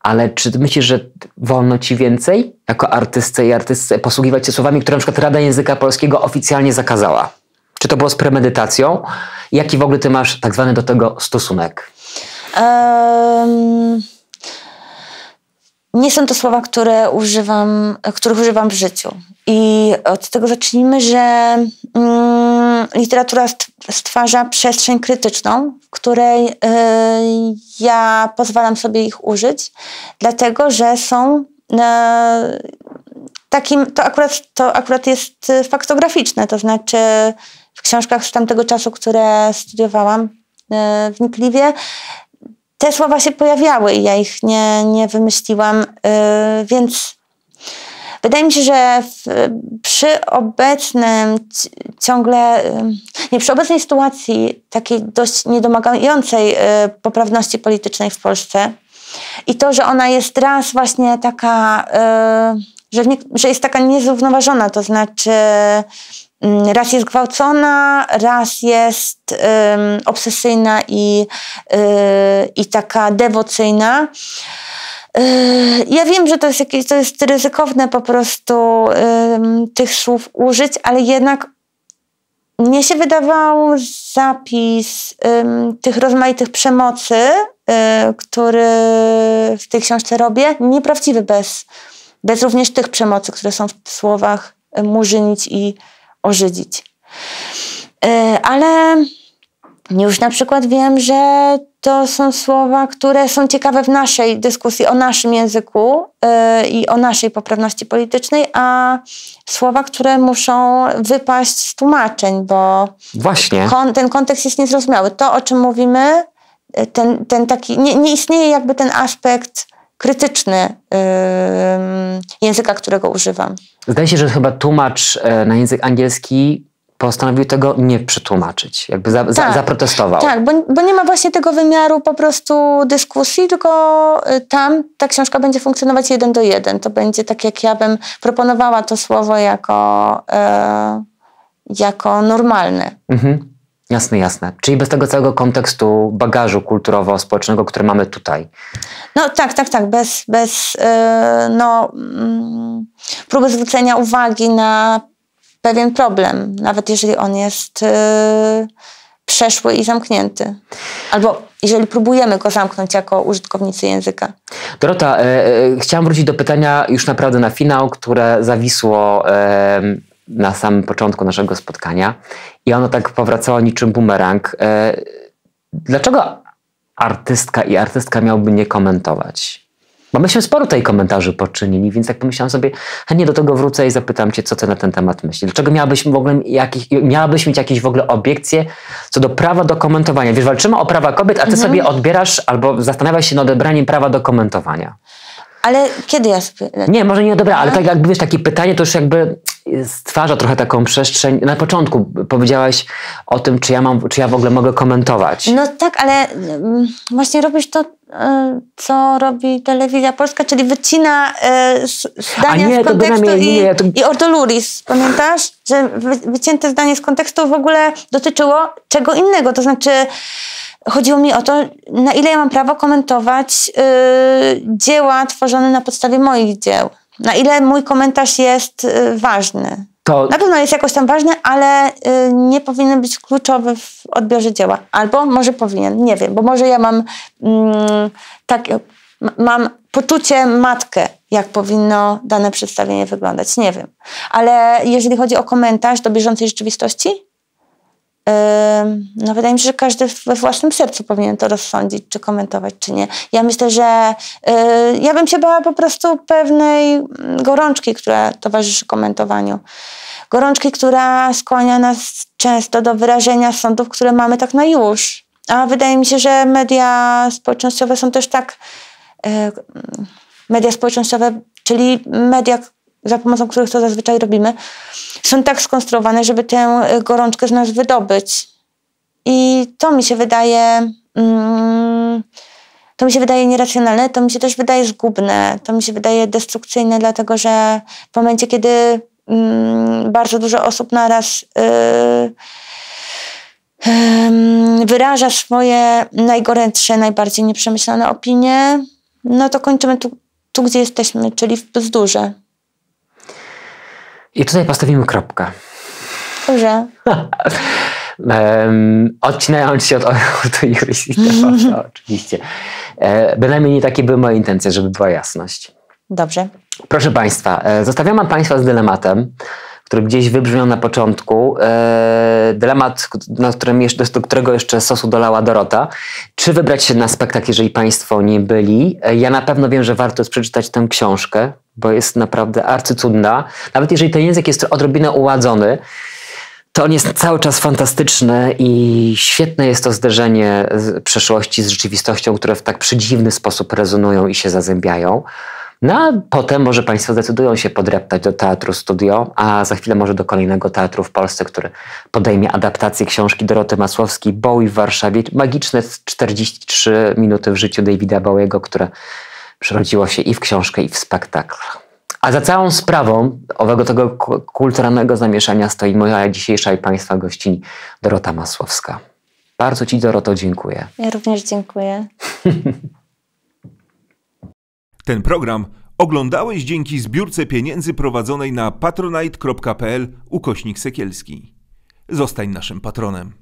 ale czy myślisz, że wolno ci więcej jako artystce i artystce posługiwać się słowami, które na przykład Rada Języka Polskiego oficjalnie zakazała? Czy to było z premedytacją? Jaki w ogóle ty masz tak zwany do tego stosunek? Um, nie są to słowa, które używam, których używam w życiu. I od tego zacznijmy, że mm, literatura stwarza przestrzeń krytyczną, w której y, ja pozwalam sobie ich użyć, dlatego że są y, takim, to akurat, to akurat jest faktograficzne, to znaczy w książkach z tamtego czasu, które studiowałam y, wnikliwie, te słowa się pojawiały i ja ich nie, nie wymyśliłam, y, więc... Wydaje mi się, że w, przy obecnym ciągle I przy obecnej sytuacji takiej dość niedomagającej poprawności politycznej w Polsce i to, że ona jest raz właśnie taka, że, nie, że jest taka niezrównoważona, to znaczy raz jest gwałcona, raz jest um, obsesyjna i, yy, i taka dewocyjna. Yy, ja wiem, że to jest, jakieś, to jest ryzykowne po prostu yy, tych słów użyć, ale jednak mnie się wydawał zapis yy, tych rozmaitych przemocy, yy, który w tej książce robię, nieprawdziwy bez, bez również tych przemocy, które są w słowach yy, murzynić i ożydzić. Ale już na przykład wiem, że to są słowa, które są ciekawe w naszej dyskusji o naszym języku i o naszej poprawności politycznej, a słowa, które muszą wypaść z tłumaczeń, bo właśnie ten kontekst jest niezrozumiały. To, o czym mówimy, ten, ten taki, nie, nie istnieje jakby ten aspekt krytyczny yy, języka, którego używam. Zdaje się, że chyba tłumacz yy, na język angielski postanowił tego nie przetłumaczyć, jakby za, tak, za, zaprotestował. Tak, bo, bo nie ma właśnie tego wymiaru po prostu dyskusji, tylko yy, tam ta książka będzie funkcjonować jeden do jeden. To będzie tak, jak ja bym proponowała to słowo jako, yy, jako normalne. Mhm. Jasne, jasne. Czyli bez tego całego kontekstu bagażu kulturowo-społecznego, który mamy tutaj. No tak, tak, tak. Bez, bez yy, no, yy, próby zwrócenia uwagi na pewien problem, nawet jeżeli on jest yy, przeszły i zamknięty. Albo jeżeli próbujemy go zamknąć jako użytkownicy języka. Dorota, yy, yy, chciałam wrócić do pytania już naprawdę na finał, które zawisło yy, na samym początku naszego spotkania i ono tak powracało niczym bumerang. Dlaczego artystka i artystka miałby nie komentować? Bo myśmy sporo tej komentarzy poczynili, więc tak pomyślałam sobie, chętnie do tego wrócę i zapytam cię, co ty na ten temat myślisz. Dlaczego miałabyś, w ogóle jakich, miałabyś mieć jakieś w ogóle obiekcje co do prawa do komentowania? Wiesz, walczymy o prawa kobiet, a ty mhm. sobie odbierasz albo zastanawiasz się nad odebraniem prawa do komentowania. Ale kiedy ja sobie... Nie, może nie dobra, ale tak jakby wiesz, takie pytanie to już jakby stwarza trochę taką przestrzeń. Na początku powiedziałaś o tym, czy ja, mam, czy ja w ogóle mogę komentować. No tak, ale właśnie robisz to, co robi Telewizja Polska, czyli wycina zdania nie, z kontekstu to i, nie, to... i Ordo Juris. Pamiętasz, że wycięte zdanie z kontekstu w ogóle dotyczyło czego innego, to znaczy... Chodziło mi o to, na ile ja mam prawo komentować yy, dzieła tworzone na podstawie moich dzieł. Na ile mój komentarz jest yy, ważny. To... Na pewno jest jakoś tam ważny, ale yy, nie powinien być kluczowy w odbiorze dzieła. Albo może powinien, nie wiem, bo może ja mam yy, tak, mam poczucie matkę, jak powinno dane przedstawienie wyglądać, nie wiem. Ale jeżeli chodzi o komentarz do bieżącej rzeczywistości, no wydaje mi się, że każdy we własnym sercu powinien to rozsądzić, czy komentować, czy nie. Ja myślę, że yy, ja bym się bała po prostu pewnej gorączki, która towarzyszy komentowaniu. Gorączki, która skłania nas często do wyrażenia sądów, które mamy tak na już. A wydaje mi się, że media społecznościowe są też tak... Yy, media społecznościowe, czyli media, za pomocą których to zazwyczaj robimy, są tak skonstruowane, żeby tę gorączkę z nas wydobyć. I to mi się wydaje, mm, to mi się wydaje nieracjonalne, to mi się też wydaje zgubne, to mi się wydaje destrukcyjne, dlatego że w momencie, kiedy mm, bardzo dużo osób naraz yy, yy, wyraża swoje najgorętsze, najbardziej nieprzemyślane opinie, no to kończymy tu, tu gdzie jesteśmy, czyli w bzdurze. I tutaj postawimy kropkę. Dobrze. um, odcinając się od Ordo Juris i Warszawy, oczywiście. E, bynajmniej nie takie były moje intencje, żeby była jasność. Dobrze. Proszę Państwa, e, zostawiam Państwa z dylematem, który gdzieś wybrzmiał na początku. E, dylemat, na którym jeszcze, do którego jeszcze sosu dolała Dorota. Czy wybrać się na spektakl, jeżeli Państwo nie byli? E, ja na pewno wiem, że warto jest przeczytać tę książkę, bo jest naprawdę arcycudna. Nawet jeżeli ten język jest odrobinę uładzony, to on jest cały czas fantastyczny i świetne jest to zderzenie z przeszłości z rzeczywistością, które w tak przedziwny sposób rezonują i się zazębiają. No a potem może Państwo zdecydują się podreptać do Teatru Studio, a za chwilę może do kolejnego teatru w Polsce, który podejmie adaptację książki Doroty Masłowskiej Bowie w Warszawie. Magiczne czterdzieści trzy minuty w życiu Davida Bowiego, które przerodziło się i w książkę, i w spektakl. A za całą sprawą owego tego kulturalnego zamieszania stoi moja dzisiejsza i Państwa gościni Dorota Masłowska. Bardzo Ci, Doroto, dziękuję. Ja również dziękuję. Ten program oglądałeś dzięki zbiórce pieniędzy prowadzonej na patronite kropka pl ukośnik Sekielski. Zostań naszym patronem.